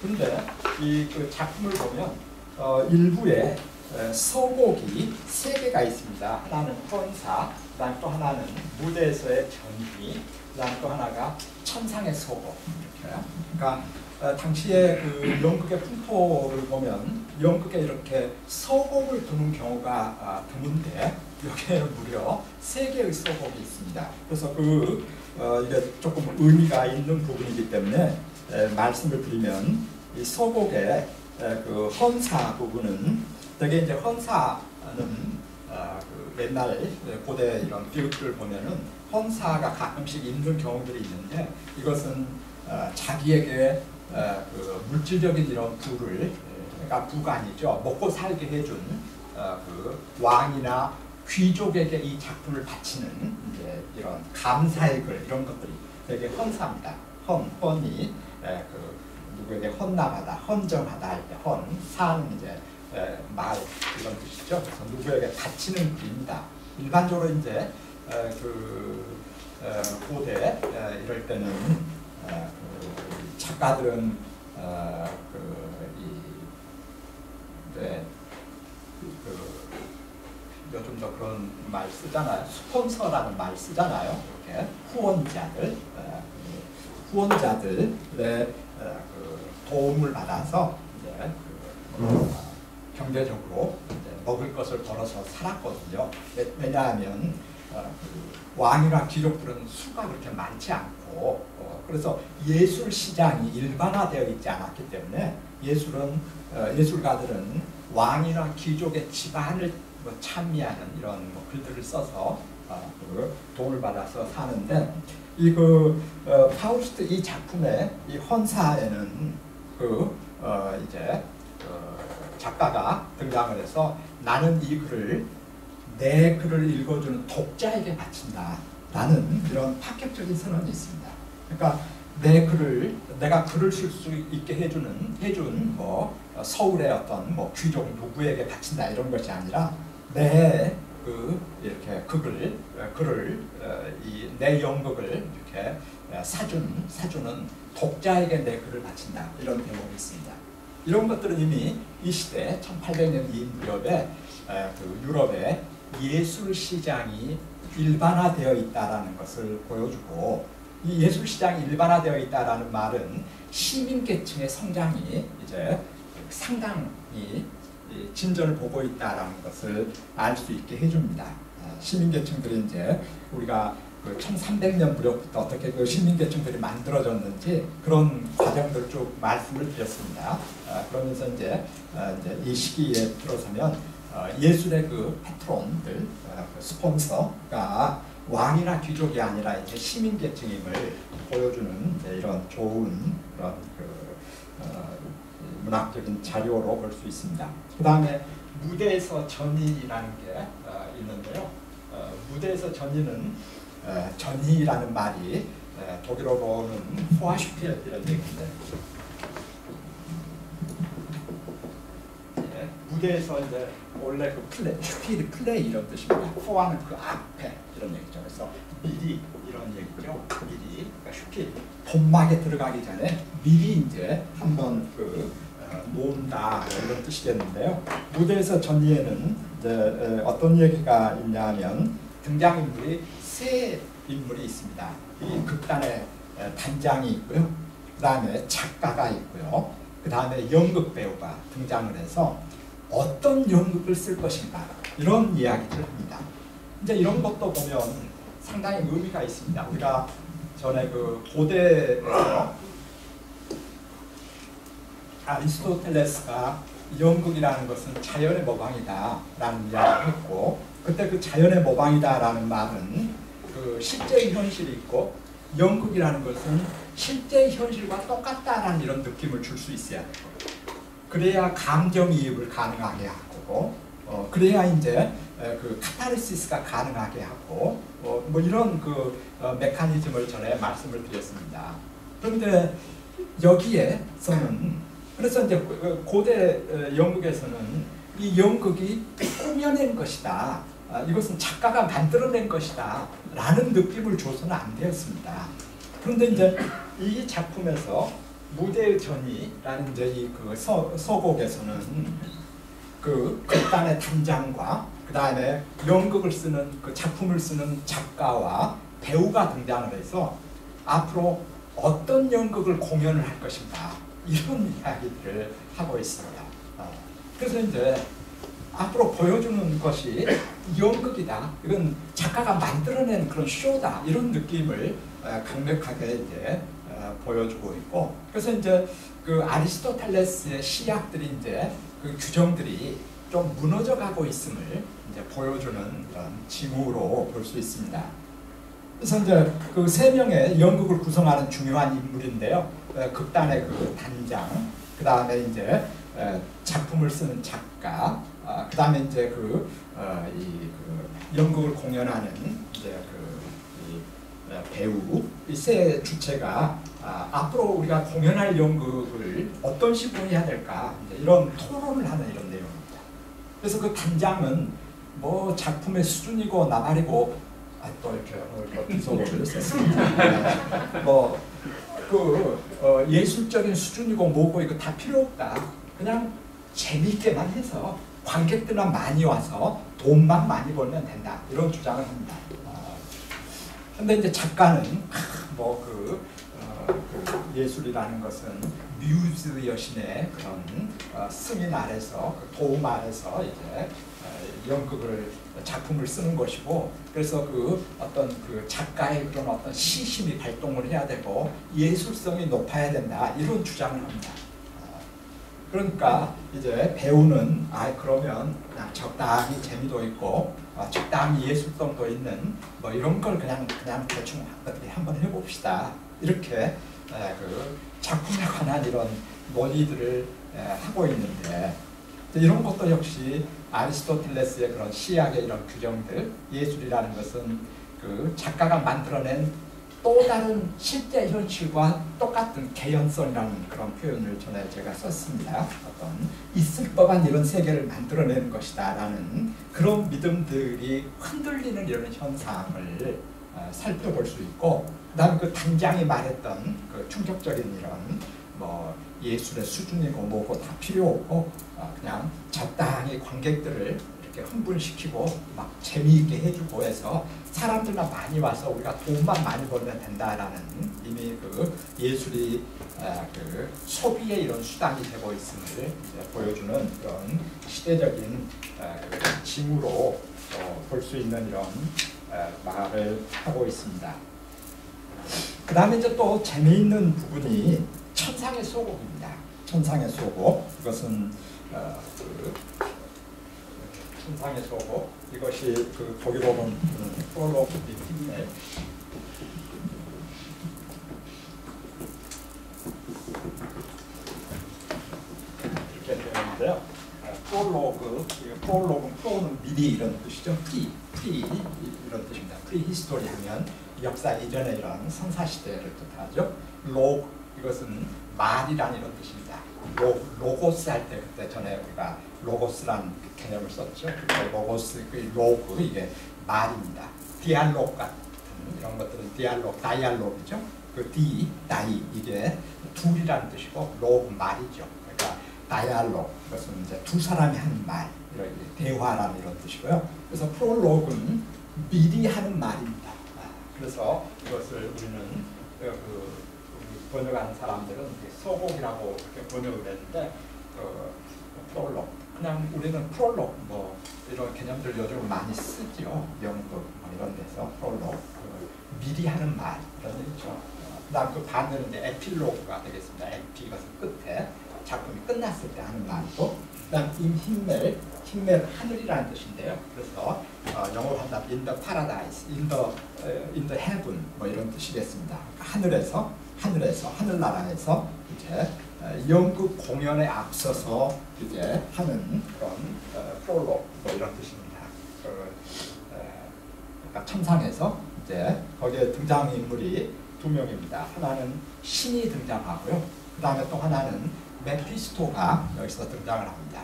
근데 이 그 작품을 보면 어, 일부에 에, 서곡이 세 개가 있습니다. 하나는 헌사, 그다음 또 하나는 무대에서의 전기, 그다음 또 하나가 천상의 서곡 이렇게요. 그러니까 어, 당시에 그 연극의 풍토를 보면 연극에 이렇게 서곡을 두는 경우가 아, 드문데 여기에 무려 세 개의 서곡이 있습니다. 그래서 그 어, 이게 조금 의미가 있는 부분이기 때문에. 에, 말씀을 드리면 이 서곡의 그 헌사 부분은 되게 이제 헌사는 어, 그 옛날 고대 이런 비극들을 보면은 헌사가 가끔씩 입는 경우들이 있는데, 이것은 어, 자기에게 어, 그 물질적인 이런 부를, 그러니까 부가 아니죠, 먹고 살게 해준 어, 그 왕이나 귀족에게 이 작품을 바치는 이제 이런 감사액을, 이런 것들이 되게 헌사입니다. 헌, 헌이 에, 그 누구에게 헌납하다, 헌정하다 할 때 헌, 상 이제 에, 말 이런 뜻이죠. 그래서 누구에게 바치는 글입니다. 일반적으로 이제 에, 그 에, 고대 에, 이럴 때는 에, 그 작가들은 어, 그, 이, 네, 그, 요즘 저 그런 말 쓰잖아요. 스폰서라는 말 쓰잖아요. 이렇게 후원자들, 어, 후원자들의 어, 그 도움을 받아서 이제 그, 어, 경제적으로 이제 먹을 것을 벌어서 살았거든요. 왜냐하면 어, 그 왕이나 귀족들은 수가 그렇게 많지 않고, 어, 그래서 예술 시장이 일반화되어 있지 않았기 때문에 예술은 어, 예술가들은 왕이나 귀족의 집안을 뭐 찬미하는 이런 뭐 글들을 써서 어, 그 돈을 받아서 사는데, 이 그 어, 파우스트 이 작품의 이 헌사에는 그 어, 이제 어, 작가가 등장을 해서 나는 이 글을 내 글을 읽어주는 독자에게 바친다 라는 이런 파격적인 선언이 있습니다. 그러니까 내 글을 내가 글을 쓸 수 있게 해주는 해준 뭐 서울의 어떤 뭐 귀족 누구에게 바친다 이런 것이 아니라 내 그 이렇게 극을 글을 이 내 연극을 이렇게 사준 사주는 독자에게 내 글을 바친다 이런 대목이 있습니다. 이런 것들은 이미 이 시대 천팔백 년 이 무렵에 그 유럽의 예술 시장이 일반화되어 있다라는 것을 보여주고, 이 예술 시장이 일반화되어 있다라는 말은 시민 계층의 성장이 이제 상당히 진전을 보고 있다라는 것을 알 수 있게 해줍니다. 시민 계층들이 이제 우리가 그 천삼백 년 무렵부터 어떻게 그 시민계층들이 만들어졌는지 그런 과정들을 쭉 말씀을 드렸습니다. 어, 그러면서 이제, 어, 이제 이 시기에 들어서면 어, 예술의 그 패트론들, 어, 그 스폰서가 왕이나 귀족이 아니라 이제 시민계층임을 보여주는 이제 이런 좋은 그런 그, 어, 문학적인 자료로 볼 수 있습니다. 그 다음에 무대에서 전의라는 게 어, 있는데요. 어, 무대에서 전의는 에, 전의라는 말이 에, 독일어로는 포하슈필 이런 얘기인데, 예, 무대에서 이제 원래 그 플레이, 슈필이 플레이 이런 뜻입니다. 포하는 그 앞에 이런 얘기죠. 그래서 미리 이런 얘기죠. 미리, 그러니까 슈필 본막에 들어가기 전에 미리 이제 한번 그 어, 논다 이런 뜻이겠는데요. 무대에서 전의에는 이제 에, 어떤 얘기가 있냐면 등장인물이 세 인물이 있습니다. 이 극단에 단장이 있고요. 그 다음에 작가가 있고요. 그 다음에 연극 배우가 등장을 해서 어떤 연극을 쓸 것인가 이런 이야기를 합니다. 이제 이런 것도 보면 상당히 의미가 있습니다. 우리가 전에 그 고대에서 아리스토텔레스가 연극이라는 것은 자연의 모방이다 라는 이야기를 했고, 그때 그 자연의 모방이다 라는 말은 그 실제 현실이 있고 연극이라는 것은 실제 현실과 똑같다라는 이런 느낌을 줄 수 있어야 되고, 그래야 감정이입을 가능하게 하고, 어, 그래야 이제 그 카타르시스가 가능하게 하고, 어, 뭐 이런 그 어, 메커니즘을 전에 말씀을 드렸습니다. 그런데 여기에서는 그래서 이제 고대 연극에서는 이 연극이 꾸며낸 것이다, 아, 이것은 작가가 만들어낸 것이다 라는 느낌을 줘서는 안 되었습니다. 그런데 이제 이 작품에서 무대의 전이라는 이제 이 그 서곡에서는 그 극단의 단장과 그 다음에 연극을 쓰는 그 작품을 쓰는 작가와 배우가 등장을 해서 앞으로 어떤 연극을 공연을 할 것인가 이런 이야기를 하고 있습니다. 그래서 이제 앞으로 보여주는 것이 연극이다, 이건 작가가 만들어낸 그런 쇼다 이런 느낌을 강력하게 이제 보여주고 있고, 그래서 이제 그 아리스토텔레스의 시학들이 이제 그 규정들이 좀 무너져가고 있음을 이제 보여주는 그런 징후로 볼 수 있습니다. 그래서 이제 그 세 명의 연극을 구성하는 중요한 인물인데요. 극단의 그 단장, 그 다음에 이제 작품을 쓰는 작가, 그 다음에 이제 그, 어, 이, 그 연극을 공연하는 이제 그 이 배우, 이 세 주체가 아, 앞으로 우리가 공연할 연극을 어떤 식으로 해야 될까 이런 토론을 하는 이런 내용입니다. 그래서 그 단장은 뭐 작품의 수준이고 나발이고 아, 또 이렇게 비속어를 썼습니다. 뭐 그 어, 예술적인 수준이고 뭐고 이거 다 필요 없다. 그냥 재미있게만 해서 관객들만 많이 와서 돈만 많이 벌면 된다. 이런 주장을 합니다. 그런데 어, 이제 작가는 뭐 그 그 예술이라는 것은 뮤즈 여신의 그런 어, 스민 아래서 그 도움 아래서 이제 어, 연극을 작품을 쓰는 것이고, 그래서 그 어떤 그 작가의 그런 어떤 시심이 발동을 해야 되고 예술성이 높아야 된다 이런 주장을 합니다. 어, 그러니까 이제 배우는 아 그러면 그냥 적당히 재미도 있고 어, 적당히 예술성도 있는 뭐 이런 걸 그냥 그냥 대충 어떻게 한번 해봅시다. 이렇게 그 작품에 관한 이런 논의들을 하고 있는데, 이런 것도 역시 아리스토텔레스의 그런 시학의 이런 규정들, 예술이라는 것은 그 작가가 만들어낸 또 다른 실제 현실과 똑같은 개연성이라는 그런 표현을 전에 제가 썼습니다. 어떤 있을 법한 이런 세계를 만들어내는 것이다 라는 그런 믿음들이 흔들리는 이런 현상을 살펴볼 수 있고, 그다음 그 단장이 말했던 그 충격적인 이런 뭐 예술의 수준이고 뭐고 다 필요 없고 어 그냥 적당히 관객들을 이렇게 흥분시키고 막 재미있게 해주고 해서 사람들만 많이 와서 우리가 돈만 많이 벌면 된다라는 이미 그 예술이 그 소비의 이런 수단이 되고 있음을 이제 보여주는 그런 시대적인 그 징후로 볼 수 있는 이런 말을 하고 있습니다. 그 다음에 이제 또 재미있는 부분이 천상의 소곡입니다. 천상의 소곡, 이것은 어, 그 천상의 소곡, 이것이 그 거기 보면 폴로 비키네. 이렇게 되는데요. 프롤로그, 프롤로그는 프로는 미리 이런 뜻이죠. 프리, 프리 이런 뜻입니다. 프리히스토리 하면 역사 이전의 이런 선사시대를 뜻하죠. 로그, 이것은 말이라는 이런 뜻입니다. 로, 로고스 할 때 그때 전에 우리가 로고스라는 개념을 썼죠. 로고스, 그 로그, 이게 말입니다. 디알로그 같은 이런 것들은 디알로그, 다이알로그죠. 그 디, 다이, 이게 둘이라는 뜻이고 로그 말이죠. 그러니까 다이알로그, 이것은 이제 두 사람이 하는 말, 이런 대화라는 이런 뜻이고요. 그래서 프롤로그는 미리 하는 말입니다. 그래서 이것을 우리는 그 번역하는 사람들은 소곡이라고 이렇게 번역을 했는데, 그 프롤로그, 그냥 우리는 프롤로그 뭐 이런 개념들 요즘 많이 쓰죠. 영국 이런 데서 프롤로그, 그 미리 하는 말 이런 뜻이죠. 그다음 그 반대는 이제 에필로그가 되겠습니다. 에피, 가서 끝에 작품이 끝났을 때 하는 말이고, 그다음 임힘멜, 힘멜 하늘이라는 뜻인데요. 그래서 어, 영어로 한다면 in the paradise, in the, in the heaven 뭐 이런 뜻이겠습니다. 하늘에서, 하늘에서, 하늘나라에서 이제 어, 연극 공연에 앞서서 이제 하는 그런 어, 프롤로그 뭐 이런 뜻입니다. 그, 어, 그러니까 천상에서 이제 거기에 등장 인물이 두 명입니다. 하나는 신이 등장하고요. 그 다음에 또 하나는 메피스토가 여기서 등장을 합니다.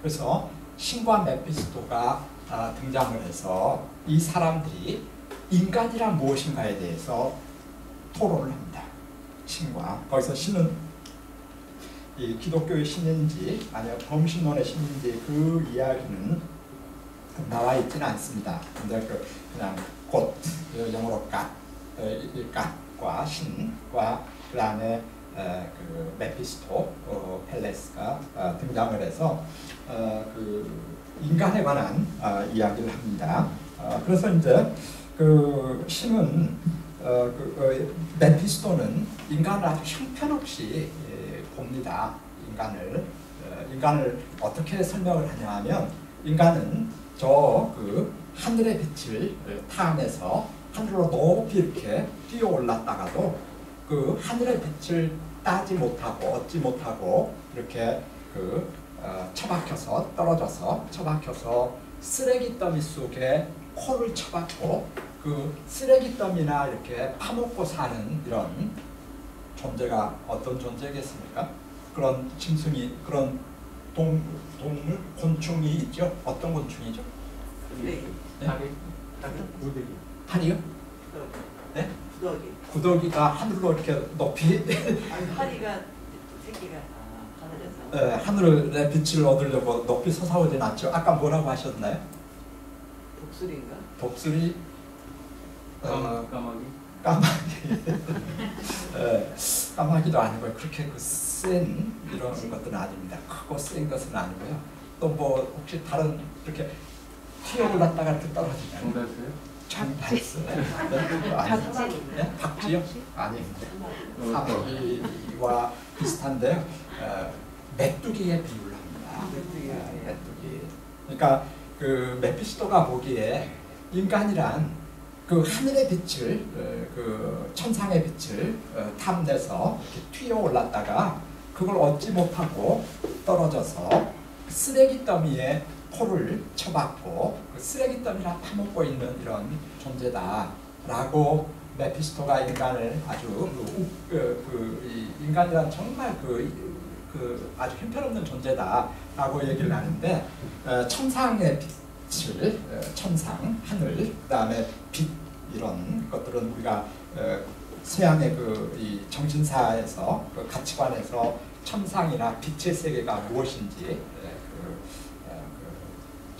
그래서 신과 메피스토가 아, 등장을 해서 이 사람들이 인간이란 무엇인가에 대해서 토론을 합니다. 신과, 거기서 신은 이 기독교의 신인지 아니면 범신론의 신인지 그 이야기는 나와 있지는 않습니다. 근데 그 그냥 곧 영어로 갓, 갓과 신과 그 다음에 에, 그 메피스토 어, 펠레스가 어, 등장을 해서 어, 그 인간에 관한 어, 이야기를 합니다. 어, 그래서 이제 그 신은 어, 그, 어, 메피스토는 인간을 아주 형편없이 에, 봅니다. 인간을 에, 인간을 어떻게 설명을 하냐 하면, 인간은 저 그 하늘의 빛을 타안해서 하늘로 높이 이렇게 뛰어 올랐다가도 그 하늘의 빛을 따지 못하고 얻지 못하고 이렇게 그 어, 처박혀서 떨어져서 처박혀서 쓰레기 더미 속에 코를 처박고 그 쓰레기 더미나 이렇게 파먹고 사는 이런 존재가 어떤 존재겠습니까? 그런 짐승이, 그런 동, 동물, 곤충이 있죠? 어떤 곤충이죠? 네. 네? 다리, 다리? 구더기. 파리요? 네? 구더기. 구더기가 하늘로 이렇게 높이. 아니, 파리가 새끼가 아, 하늘에서. 네, 하늘의 빛을 얻으려고 높이 솟아오진 않죠. 아까 뭐라고 하셨나요? 독수리인가? 독수리. 까마, 까마귀. 까마귀. 네, 까마귀도 아니고요. 그렇게 그 센 이런 것들은 아닙니다. 크고 센 것은 아니고요. 또 뭐 혹시 다른 이렇게 튀어올랐다가 이렇게 떨어지냐? 정답이에요? 정답이었어요. 박쥐? 네? 박쥐요? 아닙니다. 박쥐와 비슷한데요. 어, 메뚜기에 비유를 합니다. 메뚜기. 네, 메뚜기. 그러니까 그 메피스토가 보기에 인간이란 그 하늘의 빛을, 그 천상의 빛을 탐내서 이렇게 튀어 올랐다가 그걸 얻지 못하고 떨어져서 쓰레기 더미에 코를 쳐박고 그 쓰레기 더미라 파먹고 있는 이런 존재다라고 메피스토가 인간을 아주 그, 그 인간이란 정말 그, 그 아주 형편없는 존재다라고 얘기를 하는데, 천상의 빛, 빛을, 천상, 하늘, 그 다음에 빛, 이런 것들은 우리가 서양의 그 이 정신사에서 그 가치관에서 천상이나 빛의 세계가 무엇인지 그, 그,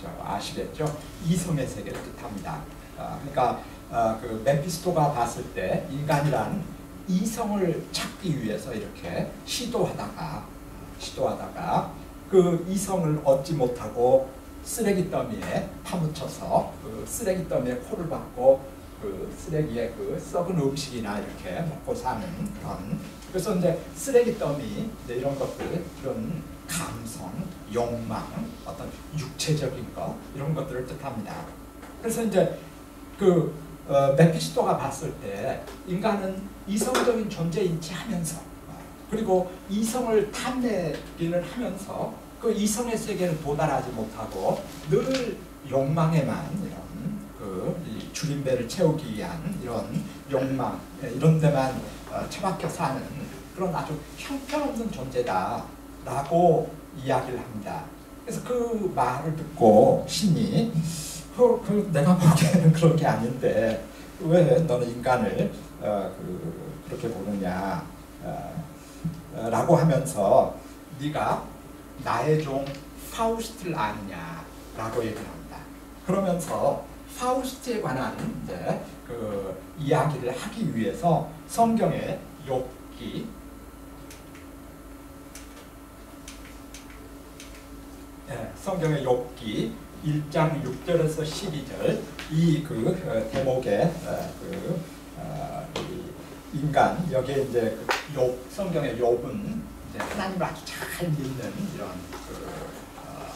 저 아시겠죠? 이성의 세계를 뜻합니다. 그러니까 그 메피스토가 봤을 때 인간이란 이성을 찾기 위해서 이렇게 시도하다가 시도하다가 그 이성을 얻지 못하고 쓰레기 더미에 파묻혀서 그 쓰레기 더미에 코를 박고 그 쓰레기에 그 썩은 음식이나 이렇게 먹고 사는 그런, 그래서 이제 쓰레기 더미 이제 이런 것들, 이런 감성, 욕망, 어떤 육체적인 것, 이런 것들을 뜻합니다. 그래서 이제 그 어, 메피스토가 봤을 때 인간은 이성적인 존재인지 하면서, 그리고 이성을 탐내기는 하면서 그 이성의 세계는 도달하지 못하고 늘 욕망에만 이런 그 이 줄임배를 채우기 위한 이런 욕망, 이런 데만 어, 처박혀 사는 그런 아주 형편없는 존재다라고 이야기를 합니다. 그래서 그 말을 듣고 신이 그, 그 내가 보기에는 그런 게 아닌데 왜 너는 인간을 어, 그, 그렇게 보느냐 어, 어, 라고 하면서, 네가 나의 종 파우스트를 아느냐 라고 얘기를 합니다. 그러면서 파우스트에 관한 이제 그 이야기를 하기 위해서 성경의 욥기 네, 성경의 욥기 일 장 육 절에서 십이 절 이 그 대목의 그 인간, 여기에 이제 그 욥, 성경의 욥은 하나님을 아주 잘 믿는 이런 그, 어,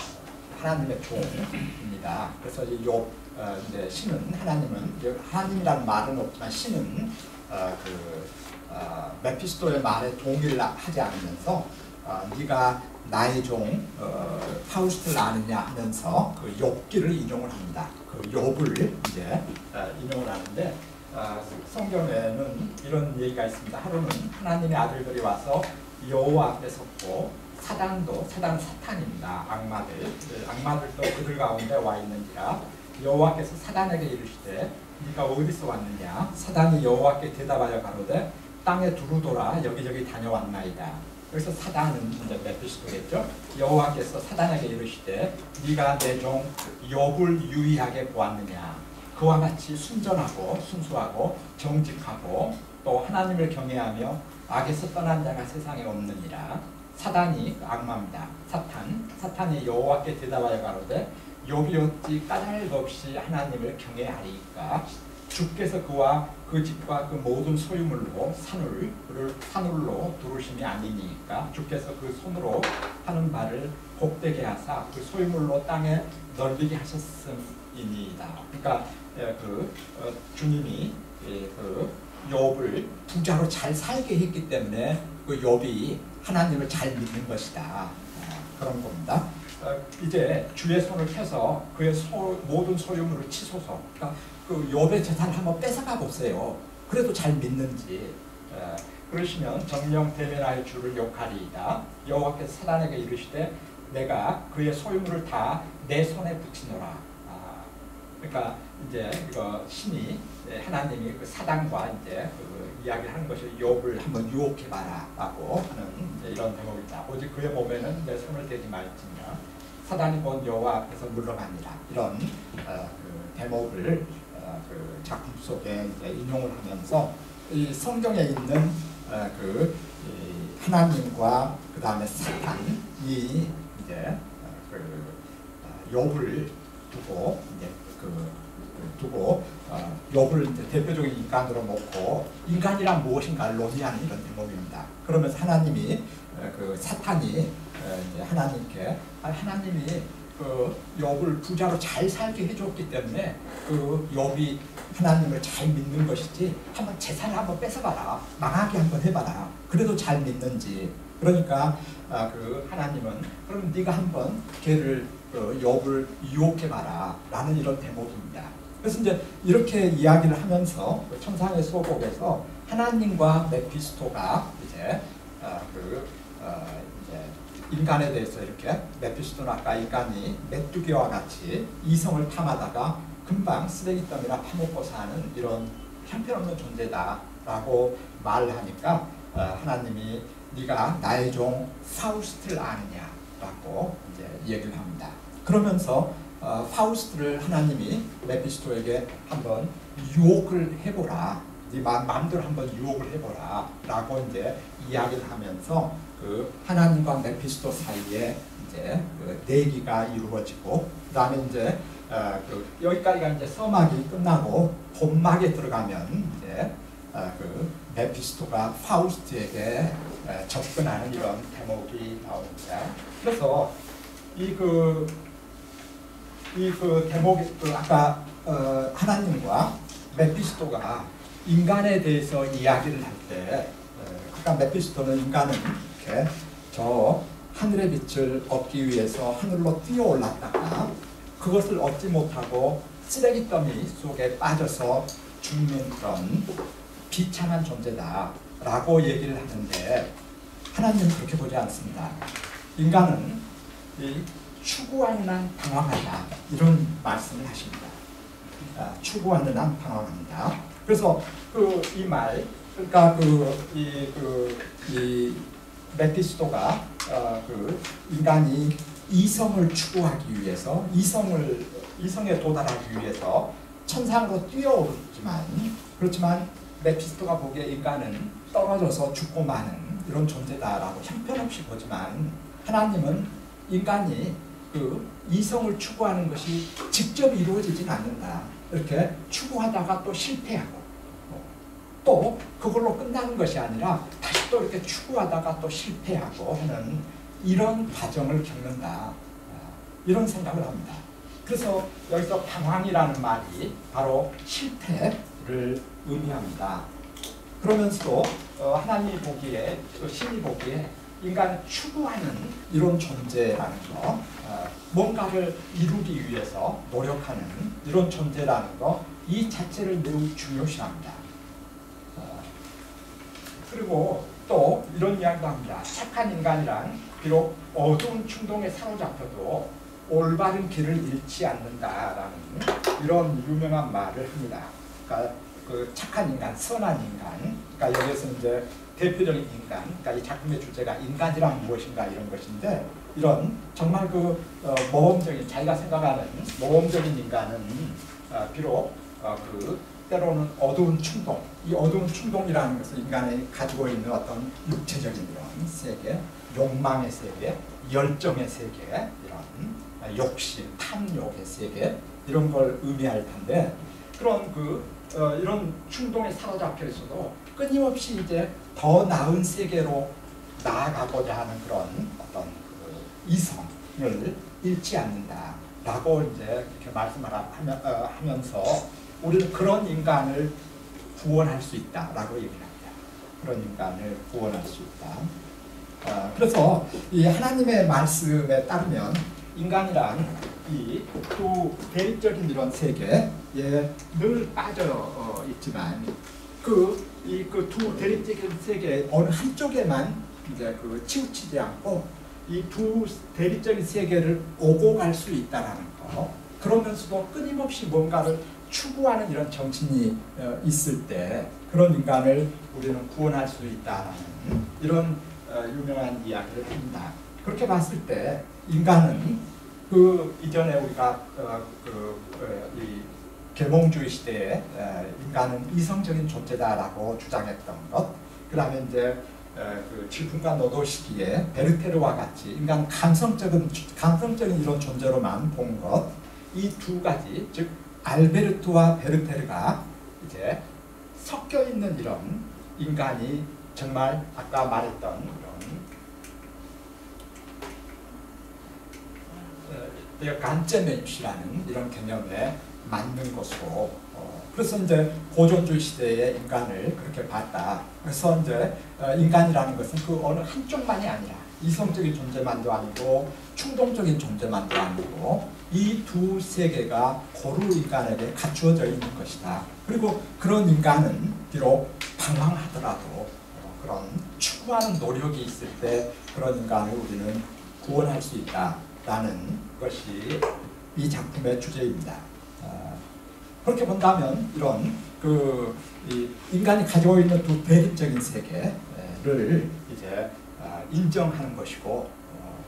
하나님의 종입니다. 그래서 이 욥, 어, 이제 신은, 하나님은, 하나님이라는 말은 없지만 신은 어, 그, 어, 메피스토의 말에 동의를 하지 않으면서 어, 네가 나의 종 어, 파우스트를 아느냐 하면서 그 욥기를 인용을 합니다. 그 욥을 이제 어, 인용을 하는데, 어, 성경에는 이런 얘기가 있습니다. 하루는 하나님의 아들들이 와서 여호와 앞에 섰고, 사단도, 사단 사탄입니다. 악마들, 악마들도 그들 가운데 와 있는지라 여호와께서 사단에게 이르시되 네가 어디서 왔느냐? 사단이 여호와께 대답하여 가로되 땅에 두루돌아 여기저기 다녀왔나이다. 그래서 사단은 이제 메피스토겠죠. 여호와께서 사단에게 이르시되 네가 내 종 욥을 유의하게 보았느냐? 그와 같이 순전하고 순수하고 정직하고 또 하나님을 경외하며 악에서 떠난 자가 세상에 없느니라. 사단이, 악마입니다. 사탄, 사탄이 여호와께 대답하여 가로되 욥이 어찌 까닭없이 하나님을 경외하리이까? 주께서 그와 그 집과 그 모든 소유물로 산울을 산울로 두르심이 아니니까 주께서 그 손으로 하는 바를 복되게 하사 그 소유물로 땅에 넓히게 하셨음이니이다. 그러니까 그 주님이 그 욥을 부자로 잘 살게 했기 때문에 그 욥이 하나님을 잘 믿는 것이다. 그런 겁니다. 이제 주의 손을 펴서 그의 소, 모든 소유물을 치소서. 그러니까 그 욥의 재산을 한번 뺏어가 보세요. 그래도 잘 믿는지. 에, 그러시면 정령 대면하여 주를 욕하리이다. 여호와께서 사단에게 이르시되 내가 그의 소유물을 다 내 손에 붙이노라. 아, 그러니까 이제 이거 신이 하나님이 그 사단과 이제 그 이야기를 하는 것이 욥을 한번 유혹해봐라라고 하는 이제 이런 대목이다. 오직 그의 몸에는 내 손을 대지 말지며 사단이 본 여호와 앞에서 물러갑니다. 이런 어, 그 대목을 어, 그 작품 속에 인용을 하면서 이 성경에 있는 어, 그 이 하나님과 그 다음에 사탄이 이제 어, 그 욥을 두고 이제 그 두고 어, 욥을 이제 대표적인 인간으로 놓고 인간이란 무엇인가를 논의하는 이런 대목입니다. 그러면서 하나님이 어, 그 사탄이 어, 이제 하나님께 아니, 하나님이 그 욥을 부자로 잘 살게 해줬기 때문에 그 욥이 하나님을 잘 믿는 것이지 한번 재산을 한번 뺏어봐라 망하게 한번 해봐라 그래도 잘 믿는지. 그러니까 어, 그 하나님은 그럼 네가 한번 걔를 그 욥을 유혹해봐라 라는 이런 대목입니다. 그래서 이제 이렇게 이야기를 하면서 천상의 소곡에서 하나님과 메피스토가 이제 어, 그 어, 이제 인간에 대해서 이렇게 메피스토는 아까 인간이 메뚜기와 같이 이성을 탐하다가 금방 쓰레기더미나 파먹고 사는 이런 형편없는 존재다라고 말을 하니까 어, 하나님이 네가 나의 종 파우스트를 아느냐라고 이제 얘기를 합니다. 그러면서 어, 파우스트를 하나님이 메피스토에게 한번 유혹을 해보라, 네 마음대로 한번 유혹을 해보라 라고 이제 이야기를 하면서 그 하나님과 메피스토 사이에 이제 그 내기가 이루어지고, 그 다음에 이제 어, 그 여기까지가 이제 서막이 끝나고 본막에 들어가면 이제 어, 그 메피스토가 파우스트에게 에, 접근하는 이런 대목이 나옵니다. 그래서 이 그 이 그 대목이 그 아까 어, 하나님과 메피스토가 인간에 대해서 이야기를 할 때, 그러니까 메피스토는 인간은 이렇게 저 하늘의 빛을 얻기 위해서 하늘로 뛰어올랐다가 그것을 얻지 못하고 쓰레기더미 속에 빠져서 죽는 그런 비참한 존재다라고 얘기를 하는데, 하나님은 그렇게 보지 않습니다. 인간은 이 추구하는 한 방황한다 이런 말씀을 하십니다. 아, 추구하는 한 방황한다. 그래서 그 이 말, 그러니까 그 이 그 이 메피스토가 어, 그 인간이 이성을 추구하기 위해서 이성을 이성에 도달하기 위해서 천상으로 뛰어오르지만, 그렇지만 메피스토가 보기에 인간은 떨어져서 죽고 마는 이런 존재다라고 형편없이 보지만, 하나님은 인간이 그 이성을 추구하는 것이 직접 이루어지진 않는다. 이렇게 추구하다가 또 실패하고 또 그걸로 끝나는 것이 아니라 다시 또 이렇게 추구하다가 또 실패하고 하는 이런 과정을 겪는다. 이런 생각을 합니다. 그래서 여기서 방황이라는 말이 바로 실패를 의미합니다. 그러면서도 하나님이 보기에, 신이 보기에 인간은 추구하는 이런 존재라는 거, 뭔가를 이루기 위해서 노력하는 이런 존재라는 거, 이 자체를 매우 중요시합니다. 그리고 또 이런 이야기도 합니다. 착한 인간이란 비록 어두운 충동에 사로잡혀도 올바른 길을 잃지 않는다라는 이런 유명한 말을 합니다. 그러니까 그 착한 인간, 선한 인간, 그러니까 여기서 이제 대표적인 인간, 그러니까 이 작품의 주제가 인간이란 무엇인가 이런 것인데, 이런 정말 그 어, 모험적인, 자기가 생각하는 모험적인 인간은 어, 비록 어, 그 때로는 어두운 충동, 이 어두운 충동이라는 것은 인간이 가지고 있는 어떤 육체적인 이런 세계, 욕망의 세계, 열정의 세계, 이런 욕심, 탐욕의 세계, 이런 걸 의미할 텐데, 그런 그 어, 이런 충동에 사로잡혀 있어도 끊임없이 이제 더 나은 세계로 나아가고자 하는 그런 어떤 그 이성을 잃지 않는다라고 이제 이렇게 말씀을 하면, 어, 하면서 우리는 그런 인간을 구원할 수 있다라고 얘기합니다. 그런 인간을 구원할 수 있다. 어, 그래서 이 하나님의 말씀에 따르면 인간이란 이 또 대립적인 이런 세계에 늘 빠져 있지만 그 이 그 두 대립적인 세계 어느 한쪽에만 이제 그 치우치지 않고 이 두 대립적인 세계를 오고 갈 수 있다라는 거. 그러면서도 끊임없이 뭔가를 추구하는 이런 정신이 있을 때 그런 인간을 우리는 구원할 수 있다라는 이런 유명한 이야기를 합니다. 그렇게 봤을 때 인간은 그 이전에 우리가 그 계몽주의 시대에 인간은 이성적인 존재다라고 주장했던 것, 그다음에 이제 그 질풍과 노도 시기에 베르테르와 같이 인간은 감성적인 감성적인 이런 존재로만 본 것, 이 두 가지 즉 알베르토와 베르테르가 이제 섞여 있는 이런 인간이 정말 아까 말했던 이런 간제메시라는 이런 개념에 맞는 것으로, 어, 그래서 이제 고전주의 시대의 인간을 그렇게 봤다. 그래서 이제 인간이라는 것은 그 어느 한쪽만이 아니라 이성적인 존재만도 아니고 충동적인 존재만도 아니고 이 두 세계가 고루 인간에게 갖추어져 있는 것이다. 그리고 그런 인간은 비록 방황하더라도 그런 추구하는 노력이 있을 때 그런 인간을 우리는 구원할 수 있다라는 것이 이 작품의 주제입니다. 그렇게 본다면 이런 그 인간이 가지고 있는 두 대립적인 세계를 이제 인정하는 것이고,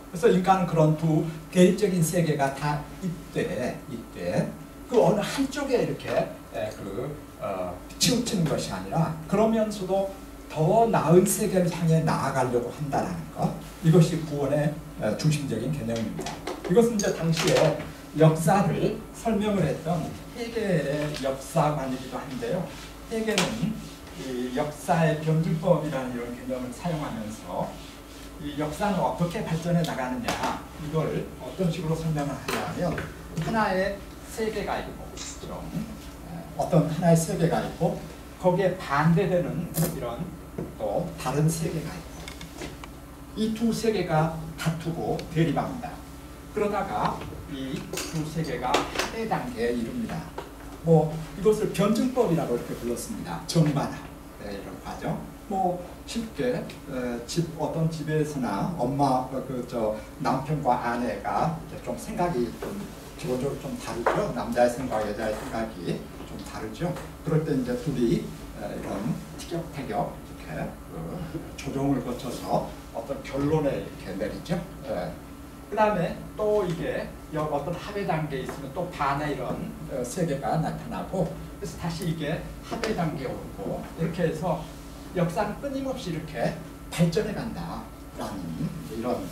그래서 인간은 그런 두 대립적인 세계가 다 이때 이때 그 어느 한쪽에 이렇게 그 어, 치우치는 것이 아니라 그러면서도 더 나은 세계를 향해 나아가려고 한다라는 것, 이것이 구원의 중심적인 개념입니다. 이것은 이제 당시에 역사를 설명을 했던 헤겔의 역사관이기도 한데요. 헤겔은 이 역사의 변증법이라는 이런 개념을 사용하면서 이 역사는 어떻게 발전해 나가느냐, 이걸 어떤 식으로 설명을 하냐면 하나의 세계가 있고, 그렇죠? 어떤 하나의 세계가 있고 거기에 반대되는 이런 또 다른 세계가 있고 이 두 세계가 다투고 대립합니다. 그러다가 이 두 세계가 합의 단계에 이릅니다. 뭐 이것을 변증법이라고 이렇게 불렀습니다. 정반합, 네, 이런 과정. 뭐 쉽게 에, 집 어떤 집에서나 엄마 그 저 남편과 아내가 좀 생각이 좀 기본적으로 좀 다르죠. 남자의 생각, 여자의 생각이 좀 다르죠. 그럴 때 이제 둘이 에, 이런 티격태격 이렇게 그 조정을 거쳐서 어떤 결론에 이렇게 내리죠. 에. 그다음에 또 이게 어떤 합의 단계에 있으면 또 반의 이런 세계가 나타나고, 그래서 다시 이게 합의 단계에 오고, 이렇게 해서 역사는 끊임없이 이렇게 발전해 간다라는 이런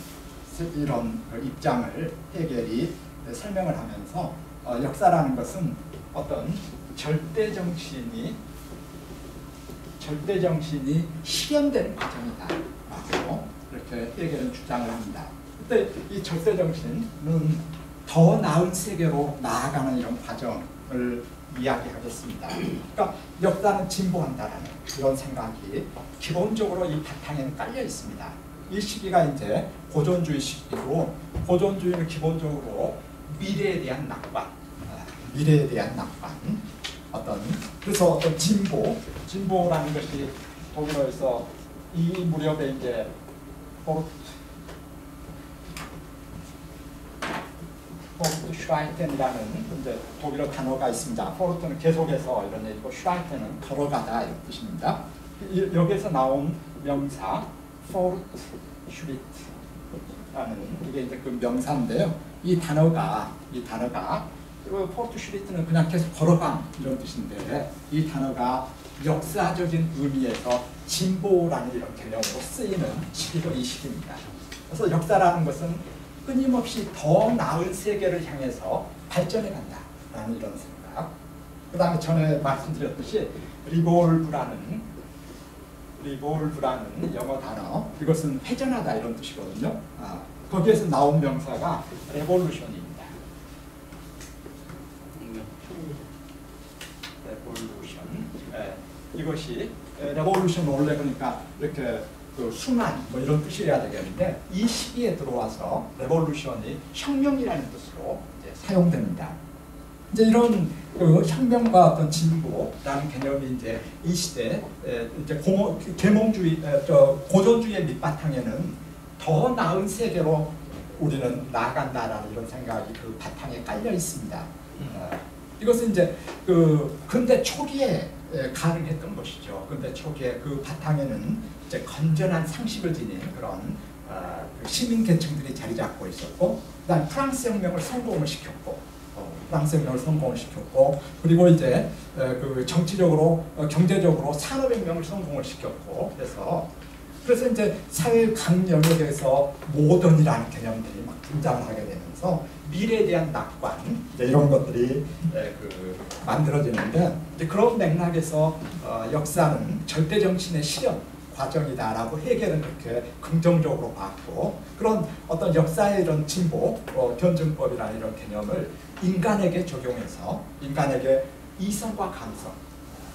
이런 입장을 헤겔이 설명을 하면서 역사라는 것은 어떤 절대 정신이 절대 정신이 실현되는 과정이다라고 이렇게 헤겔은 주장을 합니다. 그때 이 절대 정신은 더 나은 세계로 나아가는 이런 과정을 이야기하겠습니다. 그러니까 역사는 진보한다라는 이런 생각이 기본적으로 이 바탕에는 깔려 있습니다. 이 시기가 이제 고전주의 시기고, 고전주의는 기본적으로 미래에 대한 낙관, 미래에 대한 낙관, 어떤 그래서 어떤 진보, 진보라는 것이 독일어에서 이 무렵에 이제 포르트 슈라이텐이라는 이제 독일어 단어가 있습니다. 포르트는 계속해서 이런 얘기고, 슈라이텐은 걸어가다 이런 뜻입니다. 이, 여기에서 나온 명사 포르트 슈리트라는 이게 이제 그 명사인데요. 이 단어가 이 단어가 그리고 포르트 슈리트는 그냥 계속 걸어간 이런 뜻인데, 이 단어가 역사적인 의미에서 진보라는 이런 개념으로 쓰이는 시기가 이 시기입니다. 그래서 역사라는 것은 끊임없이 더 나은 세계를 향해서 발전해 간다라는 이런 생각. 그 다음에 전에 말씀드렸듯이 리볼브라는 리볼브라는 영어 단어, 이것은 회전하다 이런 뜻이거든요. 아, 거기에서 나온 명사가 레볼루션입니다. 레볼루션. 예, 이것이 레볼루션 원래 그러니까 이렇게 그 순환 뭐 이런 뜻이어야 되겠는데, 이 시기에 들어와서 레볼루션이 혁명이라는 뜻으로 이제 사용됩니다. 이제 이런 그 혁명과 어떤 진보라는 개념이 이제 이 시대 이제 고모, 계몽주의, 저 고전주의의 밑바탕에는 더 나은 세계로 우리는 나아간다라는 이런 생각이 그 바탕에 깔려 있습니다. 음. 이것은 이제 그 근대 초기에 가능했던 것이죠. 근데 초기에 그 바탕에는 이제 건전한 상식을 지닌 그런 어, 그 시민 계층들이 자리 잡고 있었고, 그다음 프랑스 혁명을 성공을 시켰고, 어, 프랑스 혁명을 성공을 시켰고, 그리고 이제 에, 그 정치적으로, 어, 경제적으로 산업 혁명을 성공을 시켰고, 그래서 그래서 이제 사회 각 영역에서 모던이라는 개념들이 막 등장하게 되면서 미래에 대한 낙관 이제 이런 것들이 네, 그 만들어지는데, 이제 그런 맥락에서 어, 역사는 절대 정신의 실현 과정이다라고 해결은 그렇게 긍정적으로 봤고, 그런 어떤 역사의 이런 진보 어, 변증법이라는 이런 개념을 인간에게 적용해서 인간에게 이성과 감성,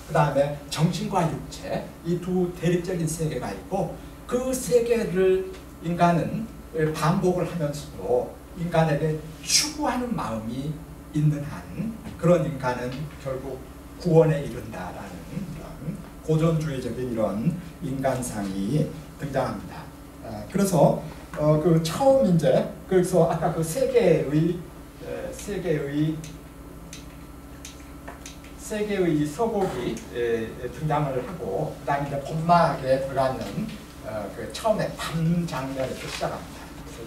그 다음에 정신과 육체 이 두 대립적인 세계가 있고, 그 세계를 인간은 반복을 하면서도 인간에게 추구하는 마음이 있는 한 그런 인간은 결국 구원에 이른다라는 이런 고전주의적인 이런 인간상이 등장합니다. 그래서 어 그 처음 이제 그래서 아까 그 세계의 세계의 세계의 서곡이 등장을 하고, 그다음에 이제 본막에 들어가는 어 그 처음에 밤 장면을 시작합니다.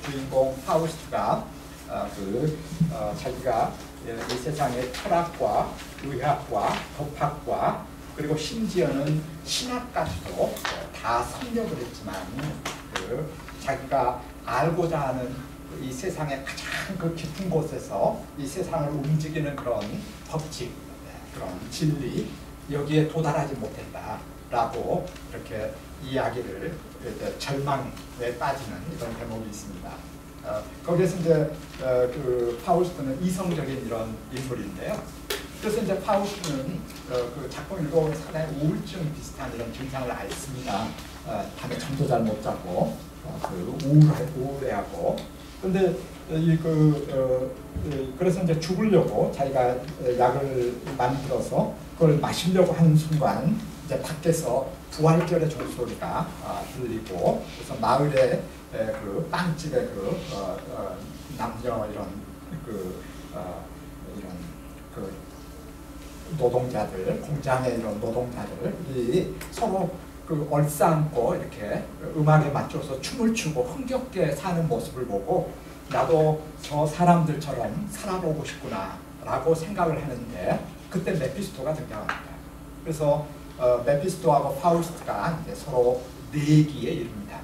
주인공 파우스트가 어, 그, 어, 자기가 이 세상의 철학과 의학과 법학과 그리고 심지어는 신학까지도 다 섭렵을 했지만, 그 자기가 알고자 하는 이 세상의 가장 그 깊은 곳에서 이 세상을 움직이는 그런 법칙, 그런 진리, 여기에 도달하지 못했다라고 이렇게 이야기를 절망에 빠지는 이런 대목이 있습니다. 어, 거기에서 이제 어, 그 파우스트는 이성적인 이런 인물인데요. 그래서 이제 파우스트는 어, 그 작품 읽어보면 상당히 우울증 비슷한 이런 증상을 앓습니다. 어, 밤에 잠도 잘 못 자고 어, 그 우울해, 우울해하고. 근데 이 그 어, 그래서 이제 죽으려고 자기가 약을 만들어서 그걸 마시려고 하는 순간 이제 밖에서 부활절의 종소리가 어, 들리고, 그래서 마을에 그 빵집의 그 어, 어, 남녀 이런 그 어, 이런 그 노동자들, 공장의 이런 노동자들이 서로 그 얼싸안고 이렇게 음악에 맞춰서 춤을 추고 흥겹게 사는 모습을 보고, 나도 저 사람들처럼 살아보고 싶구나라고 생각을 하는데, 그때 메피스토가 등장합니다. 그래서 어, 메피스토하고 파우스트가 이제 서로 내기에 이릅니다.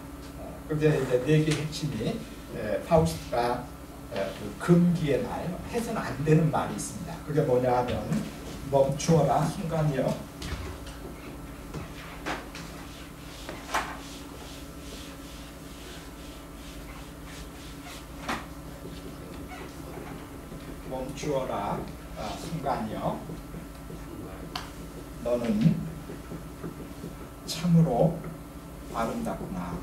그런데 어, 이제 내기의 핵심이 에, 파우스트가 에, 그 금기의 날 해서는 안 되는 말이 있습니다. 그게 뭐냐 하면 멈추어라 순간이여, 멈추어라 아, 순간이여, 너는 참으로 아름답구나.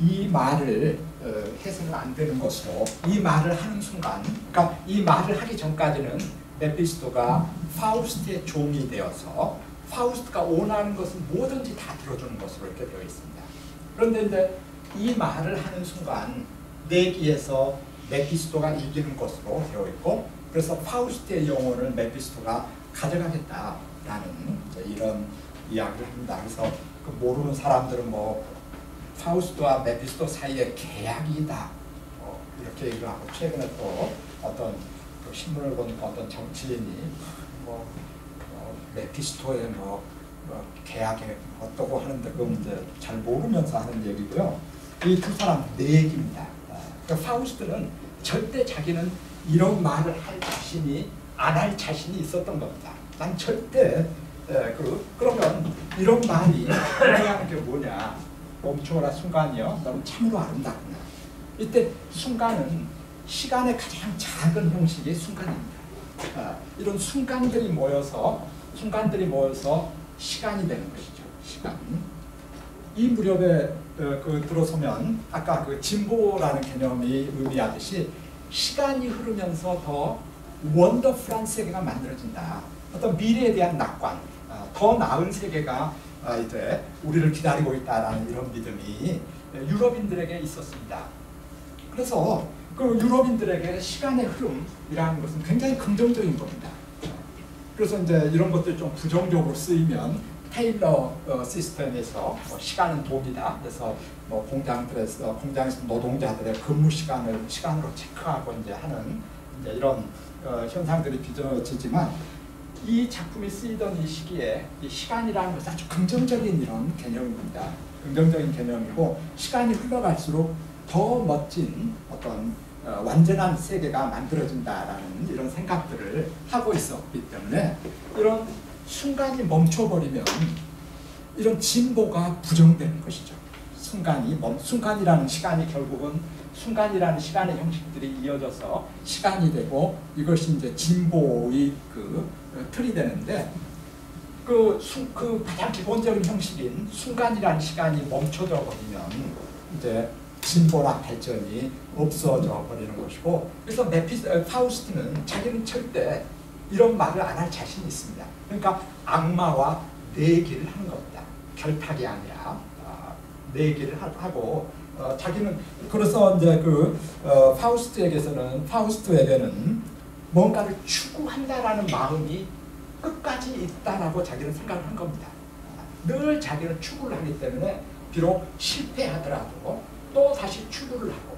이 말을 어, 해서는 안 되는 것으로, 이 말을 하는 순간, 그러니까 이 말을 하기 전까지는 메피스토가 파우스트의 종이 되어서 파우스트가 원하는 것은 뭐든지 다 들어주는 것으로 이렇게 되어 있습니다. 그런데 이제 이 말을 하는 순간 내기에서 메피스토가 이기는 것으로 되어 있고, 그래서 파우스트의 영혼을 메피스토가 가져가겠다라는 이런 이야기를 합니다. 그래서 그 모르는 사람들은 뭐 파우스트와 메피스토 사이에 계약이다 어, 이렇게 얘기를 하고, 최근에 또 어떤 그 신문을 보니까 어떤 정치인이 뭐 어, 메피스토의 뭐, 뭐 계약에 어떠고 하는데, 그건 이제 잘 모르면서 하는 얘기고요. 이 두 사람 내 얘기입니다. 그러니까 파우스트는 절대 자기는 이런 말을 할 자신이 안 할 자신이 있었던 겁니다. 난 절대. 예, 그, 그러면 이런 말이 하는 게 뭐냐. 멈추어라 순간이여 너는 참으로 아름답구나. 이때 순간은 시간의 가장 작은 형식의 순간입니다. 아, 이런 순간들이 모여서 순간들이 모여서 시간이 되는 것이죠. 시간. 이 무렵에 어, 그 들어서면 아까 그 진보라는 개념이 의미하듯이 시간이 흐르면서 더 원더풀한 세계가 만들어진다. 어떤 미래에 대한 낙관, 어, 더 나은 세계가 어, 이제 우리를 기다리고 있다라는 이런 믿음이 유럽인들에게 있었습니다. 그래서 그 유럽인들에게 시간의 흐름이라는 것은 굉장히 긍정적인 겁니다. 그래서 이제 이런 것들 좀 부정적으로 쓰이면 테일러 어, 시스템에서 뭐 시간은 돈이다. 그래서 뭐 공장들에서 공장에서 노동자들의 근무 시간을 시간으로 체크하고 이제 하는 이제 이런 어, 현상들이 빚어지지만 이 작품이 쓰이던 이 시기에 이 시간이라는 것은 아주 긍정적인 이런 개념입니다. 긍정적인 개념이고 시간이 흘러갈수록 더 멋진 어떤 어, 완전한 세계가 만들어진다라는 이런 생각들을 하고 있었기 때문에 이런 순간이 멈춰버리면 이런 진보가 부정되는 것이죠. 순간이 멈, 순간이라는 시간이 결국은 순간이라는 시간의 형식들이 이어져서 시간이 되고 이것이 이제 진보의 그 틀이 되는데 그, 순, 그 가장 기본적인 형식인 순간이라는 시간이 멈춰져 버리면 이제 진보나 발전이 없어져 버리는 것이고 그래서 메피스, 파우스트는 자기는 절대 이런 말을 안 할 자신이 있습니다. 그러니까 악마와 내기를 하는 겁니다. 결탁이 아니라 어, 내기를 하고 어, 자기는 그래서 이제 그 어, 파우스트에게서는 파우스트에게는 뭔가를 추구한다라는 마음이 끝까지 있다라고 자기는 생각을 한 겁니다. 늘 자기는 추구를 하기 때문에 비록 실패하더라도 또 다시 추구를 하고.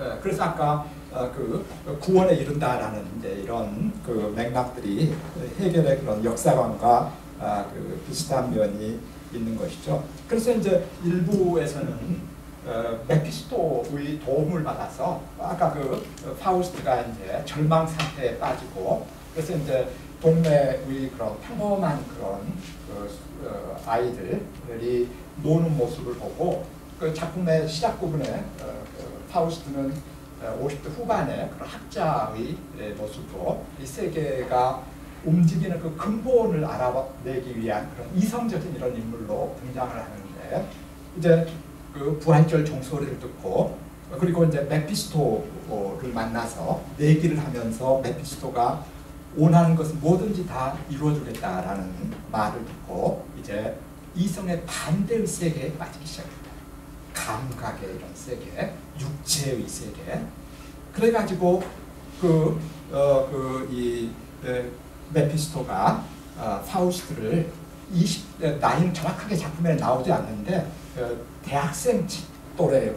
예, 그래서 아까 어, 그 구원에 이른다라는 이제 이런 그 맥락들이 해결의 그런 역사관과 아, 그 비슷한 면이 있는 것이죠. 그래서 이제 일부에서는 어, 메피스토의 도움을 받아서 아까 그 파우스트가 이제 절망 상태에 빠지고 그래서 이제 동네의 그런 평범한 그런 그, 어, 아이들이 노는 모습을 보고 그 작품의 시작 부분에 어, 그 파우스트는 오십 대 후반의 그런 학자의 모습으로 이 세계가 움직이는 그 근본을 알아내기 위한 그런 이성적인 이런 인물로 등장을 하는데 이제 그 부활절 종소리를 듣고 그리고 이제 메피스토를 만나서 내기를 하면서 메피스토가 원하는 것은 뭐든지 다 이루어주겠다라는 말을 듣고 이제 이성의 반대의 세계에 빠지기 시작합니다. 감각의 이런 세계, 육체의 세계. 그래가지고 그 어 그 이 메피스토가 어, 파우스트를 이십 대 나이는 정확하게 작품에 나오지 않는데 그 대학생 또래의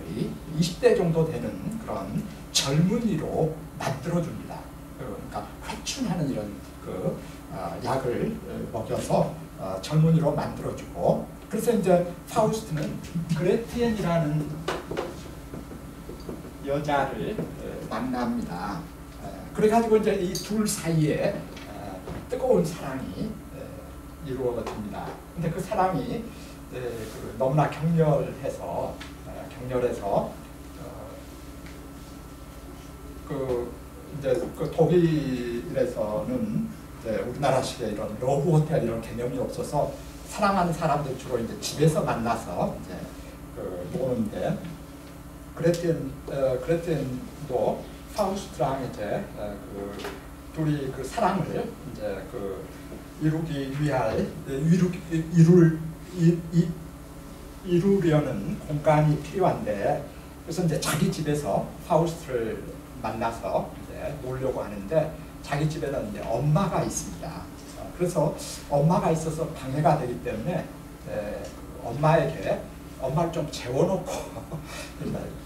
이십 대 정도 되는 그런 젊은이로 만들어줍니다. 그러니까 회춘하는 이런 그 어, 약을 먹여서 어, 젊은이로 만들어주고 그래서 이제 파우스트는 그레트헨이라는 여자를 만납니다. 그래가지고 이제 이 둘 사이에 뜨거운 사랑이 이루어집니다. 근데 그 사랑이 너무나 격렬해서 격렬해서 그 이제 그 독일에서는 이제 우리나라식의 이런 러브 호텔 이런 개념이 없어서 사랑하는 사람들 주로 이제 집에서 만나서 이제 그 노는데 그레텐 어, 그레텐도 파우스트랑 이제 어, 그 둘이 그 사랑을 이제 그 이루기 위할 이루 이룰 이, 이 이루려는 공간이 필요한데 그래서 이제 자기 집에서 파우스트를 만나서 이제 놀려고 하는데 자기 집에는 이제 엄마가 있습니다. 그래서 엄마가 있어서 방해가 되기 때문에 에, 엄마에게 엄마를 좀 재워놓고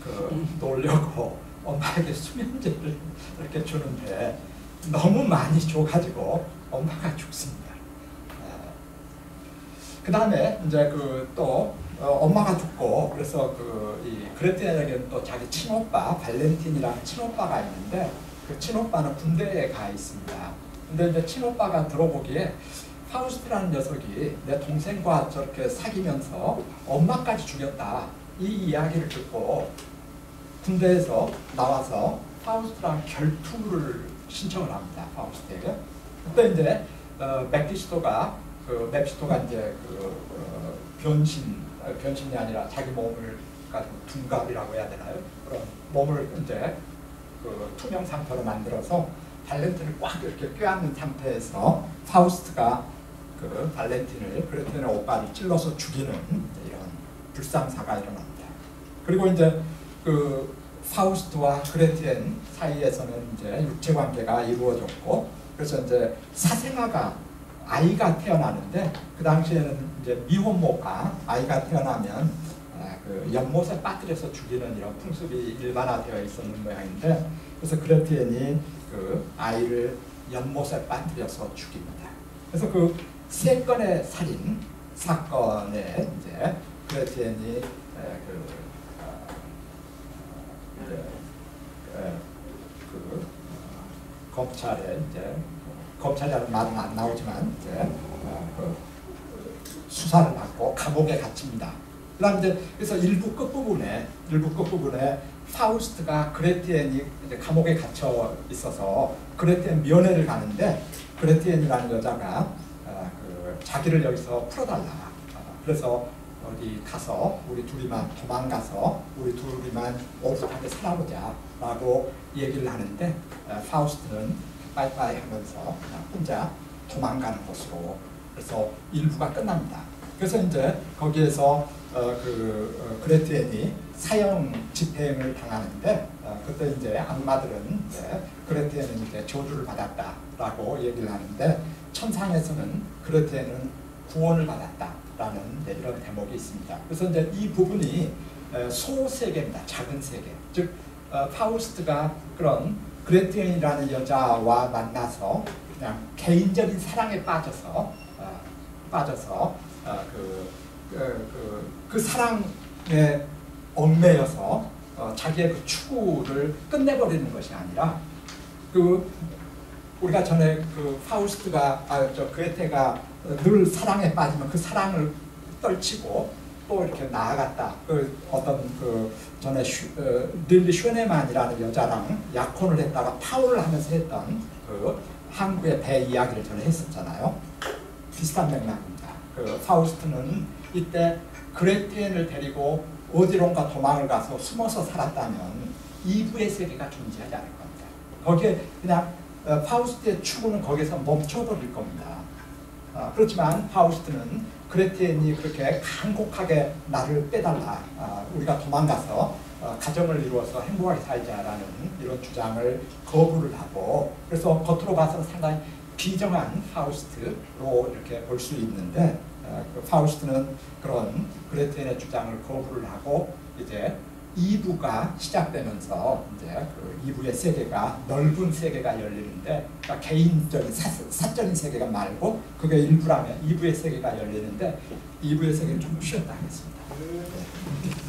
그, 놀려고 엄마에게 수면제를 이렇게 주는데 너무 많이 줘가지고 엄마가 죽습니다. 그 다음에 이제 그 또 어, 엄마가 죽고 그래서 그 이 그레트헨에게는 또 자기 친오빠 발렌틴이라는 친오빠가 있는데 그 친오빠는 군대에 가 있습니다. 근데 이제 친오빠가 들어보기에 파우스트라는 녀석이 내 동생과 저렇게 사귀면서 엄마까지 죽였다, 이 이야기를 듣고 군대에서 나와서 파우스트랑 결투를 신청을 합니다. 파우스트에게. 그때 이제 어, 메피스토가 그 메피스토가 이제 그 어, 변신 변신이 아니라 자기 몸을 가지고 둔갑이라고 해야 되나요? 그런 몸을 이제 그 투명 상태로 만들어서 발렌틴을 꽉 이렇게 껴안는 상태에서 파우스트가 그 발렌틴을 그레트헨의 오빠를 찔러서 죽이는 이런 불상사가 일어납니다. 그리고 이제 그 파우스트와 그레트헨 사이에서는 이제 육체 관계가 이루어졌고, 그래서 이제 사생아가 아이가 태어나는데, 그 당시에는 이제 미혼모가 아이가 태어나면 그 연못에 빠뜨려서 죽이는 이런 풍습이 일반화되어 있었는 모양인데, 그래서 그레트헨이 그 아이를 연못에 빠뜨려서 죽입니다. 그래서 그 세 건의 살인 사건에 이제 그레트헨이 그, 이제 그 검찰에 이제 검찰이라는 말은 안 나오지만 이제 그 수사를 받고 감옥에 갇힙니다. 그다음 이제 그래서 일부 끝 부분에 일부 끝 부분에 파우스트가 그레트헨이 이제 감옥에 갇혀 있어서 그레트헨 면회를 가는데, 그레트헨이라는 여자가 어, 그 자기를 여기서 풀어달라. 어, 그래서 어디 가서 우리 둘이만 도망가서 우리 둘이만 오붓하게 살아보자라고 얘기를 하는데, 어, 파우스트는 빠이빠이 하면서 혼자 도망가는 것으로, 그래서 일부가 끝납니다. 그래서 이제 거기에서 어, 그 어, 그레트헨이 사형 집행을 당하는데, 어, 그때 이제 악마들은 이제 그레트헨은 이제 저주를 받았다라고 얘기를 하는데, 천상에서는 그레트헨은 구원을 받았다라는 네, 이런 대목이 있습니다. 그래서 이제 이 부분이 소세계입니다. 작은 세계. 즉 어, 파우스트가 그런 그레트헨이라는 여자와 만나서 그냥 개인적인 사랑에 빠져서 어, 빠져서 어, 그 그, 그, 그 사랑에 얽매여서 어, 자기의 그 추구를 끝내버리는 것이 아니라, 그 우리가 전에 그 파우스트가 아 저 괴테가 늘 사랑에 빠지면 그 사랑을 떨치고 또 이렇게 나아갔다. 그 어떤 그 전에 슈, 어, 릴리 슈네만이라는 여자랑 약혼을 했다가 파혼을 하면서 했던 그 한국의 배 이야기를 전에 했었잖아요. 비슷한 맥락입니다. 그 파우스트는 이때 그레트헨을 데리고 어디론가 도망을 가서 숨어서 살았다면 이부의 세계가 존재하지 않을 겁니다. 거기에 그냥 파우스트의 추구는 거기서 멈춰버릴 겁니다. 그렇지만 파우스트는 그레트헨이 그렇게 간곡하게 나를 빼달라, 우리가 도망가서 가정을 이루어서 행복하게 살자라는 이런 주장을 거부를 하고, 그래서 겉으로 봐서는 상당히 비정한 파우스트로 이렇게 볼 수 있는데, 그 파우스트는 그런 그레트헨의 주장을 거부를 하고 이제 이 부가 시작되면서 이제 그 이 부의 세계가 넓은 세계가 열리는데, 그러니까 개인적인 사, 사적인 세계가 말고 그게 일부라면 이 부의 세계가 열리는데, 이 부의 세계는 좀 쉬었다 하겠습니다. 네.